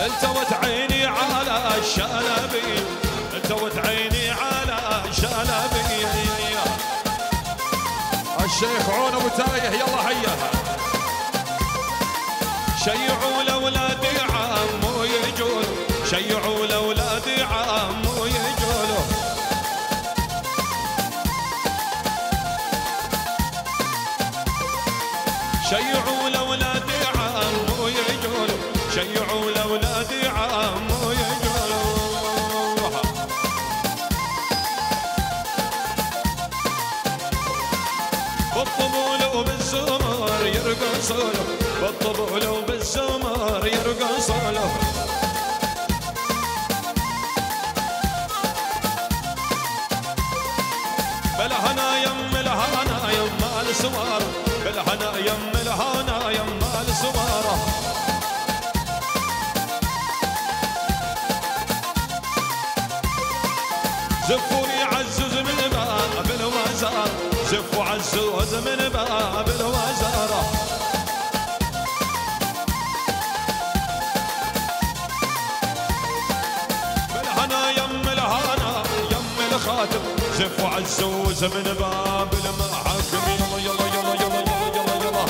التوت عيني على الشلبي التوت عيني على الشلبي الشيخ عون ابو تايه يلا حيها شيعوا لاولادي عمو يجول شيعوا لاولادي عمو يجول شيعوا لاولادي عمو يجول شيعوا لاولادي عمو يجولوها. بالطبول وبالزمر يرقصوا له بالطبول وبالزمر يرقصوا له بالهنا يم الهنا يما السمار بالهنا يم الهنا يما السمار. زفوا يعزز من باب الوزارة زفوا عزوز من باب الوزارة بالهنا يم الهنا يم الخاتم زفوا عزوز من باب المحاكم. يلا يلا يلا يلا يلا يلا يلا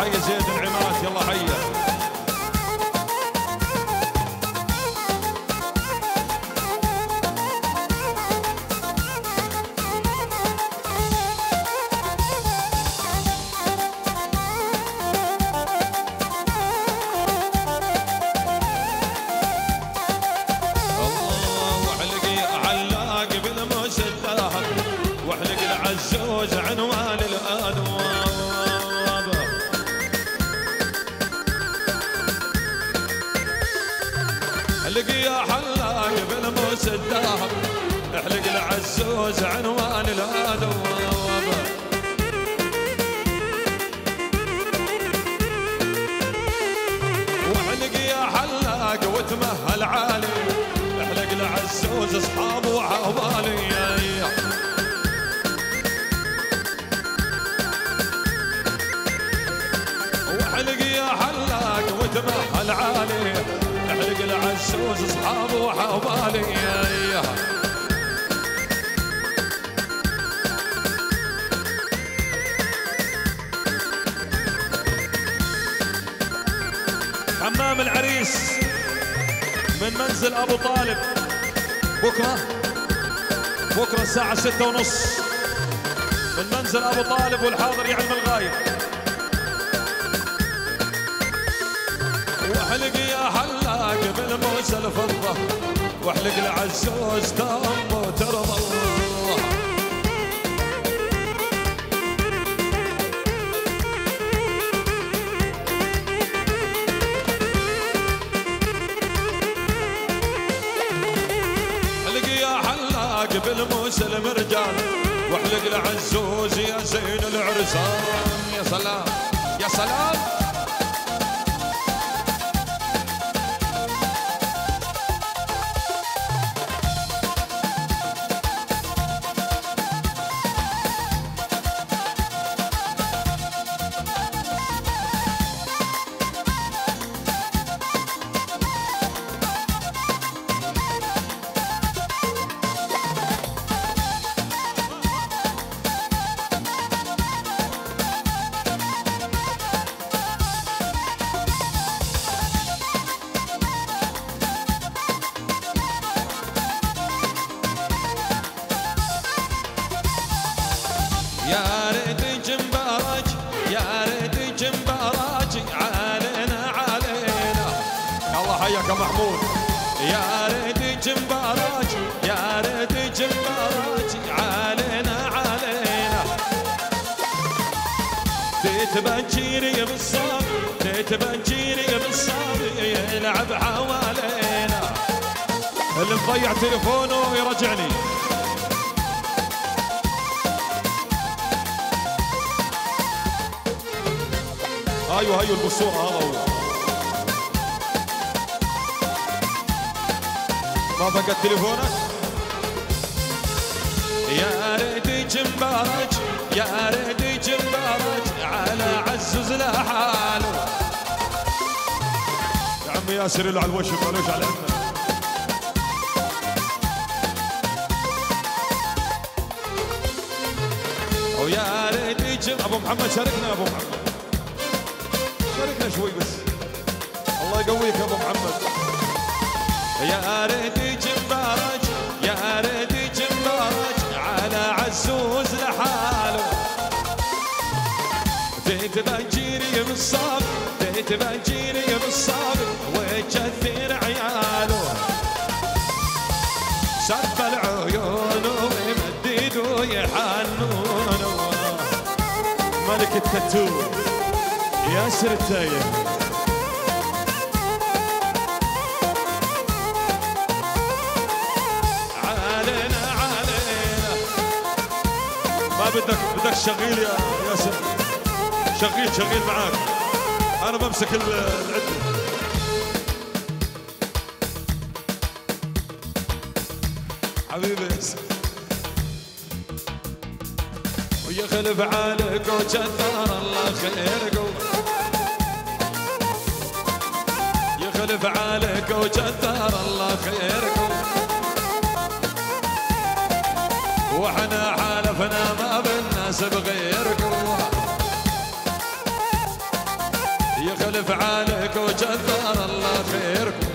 حي زيد العماد يلا حي. الله علقي علق بالمسدة يفوز عنوان الأنواب. احلق يا حلاق بالموس الدهب، احلق العزوز عنوان الأنواب. واحلق يا حلاق وتمهل عالي، احلق العزوز اصحاب وعوالي. تمحل عالي احلق العزوز اصحاب وحوالي. حمام العريس من منزل ابو طالب بكره بكره الساعه ستة ونص من منزل ابو طالب، والحاضر يعلم الغايب. واحلق يا حلاق بالموس الفضة، واحلق العزوز تام وترضى. احلق يا حلاق بالموس المرجان، واحلق العزوز يا زين العرسان. يا سلام يا سلام. تبجيري بالصافي تبجيري بالصافي يلعب حوالينا، اللي مضيع تليفونه يرجعني. ايوه هيو البصوره هذا هو. ما فقد تليفونك؟ يا ريت يجي مبارك يا ريت يجي مبارك على عزوز لحاله. يا عمي ياسر اللي على الوش مالوش على عمه. ويا ريت يجي ابو محمد، شاركنا يا ابو محمد، شاركنا شوي بس. الله يقويك يا ابو محمد. يا ريت يجي مبارك يا ريت يجي مبارك على عزوز لحاله. تبجيري بالصاب تبجيري بالصاب وتكثر عياله. شف العيون ويمدد ويحنون ملك التاتو ياسر التايه. علينا علينا ما بدك بدك شغيل يا ياسر، شغيل شغيل معاك، أنا بمسك العدة. حبيبي ويخلف عالك وجدار الله خيرك، يخلف عالك وجدار الله خيرك. وحنا حالفنا ما بالناس بغيركم، يخلف عالك وجدار الله خيركم،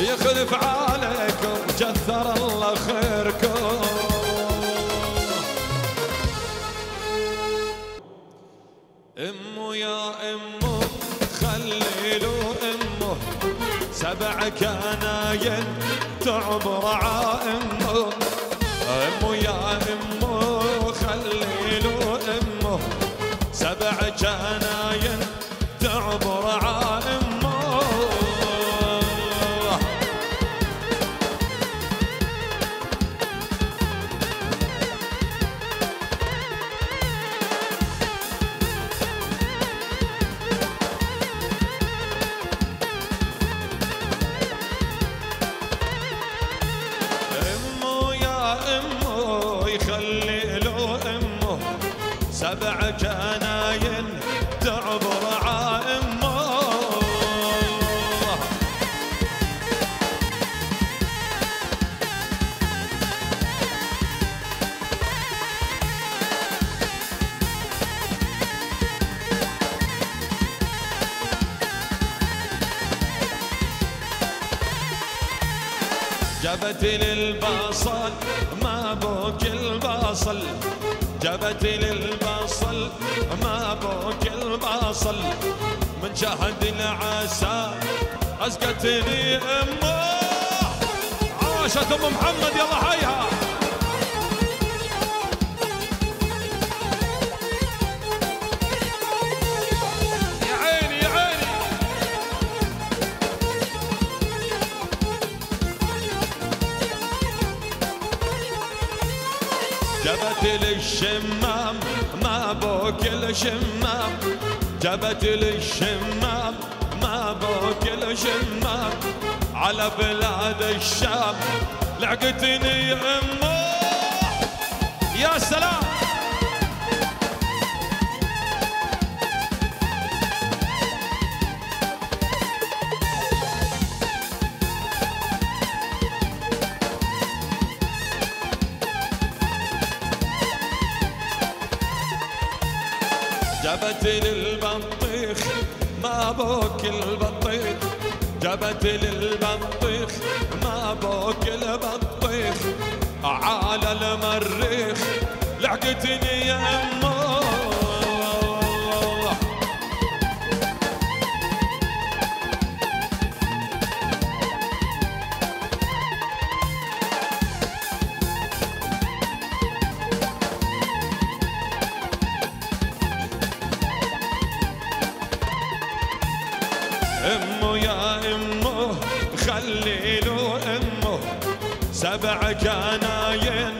يخلف عالك وجدار الله خيركم. امو يا امو خللوا امه سبع كناين تعبر عا امه امه يا امه خلي له امه سبع جناين تعبر على امه امه يا امه يخلي له امه سبع جناين تعبر على امه جابت للبصل ما ابوك البصل جابت للبصل ما ابوك البصل من شهد العسى ازقتني امه عاشت ام محمد يلا حيها جابت للشمام ما ابوك الشمام جابت للشمام ما ابوك الشمام على بلاد الشام لعقتني امه يا سلام جابت للبطيخ ما ابوك البطيخ جابت للبطيخ ما ابوك البطيخ على المريخ لحقتني يا امه امه يا امه خلي له امه سبع جناين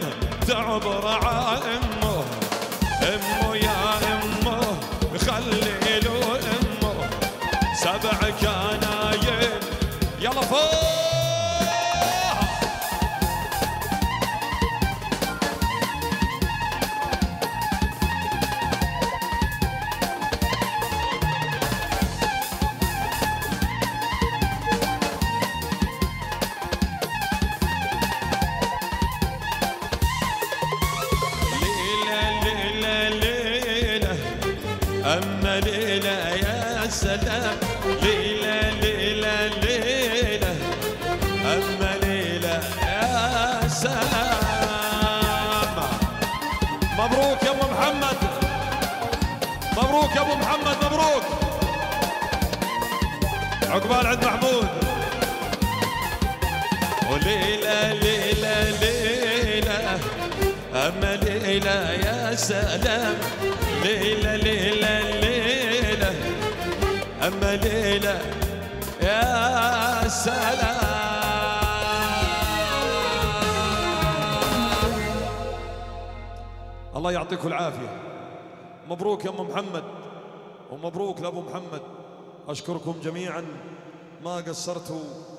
تعبر على امه امه يا امه خلي له امه سبع جناين يلا فوق أما ليلة يا سلام ليلة ليلة ليلة أما ليلة يا سلام مبروك يا أبو محمد مبروك يا أبو محمد مبروك عقبال عند محمود وليلة ليلة ليلة أما ليلة يا سلام ليلة ليلة ليلة أما ليلة يا سلام الله يعطيكم العافية مبروك يا أم محمد ومبروك لأبو محمد أشكركم جميعا ما قصرتوا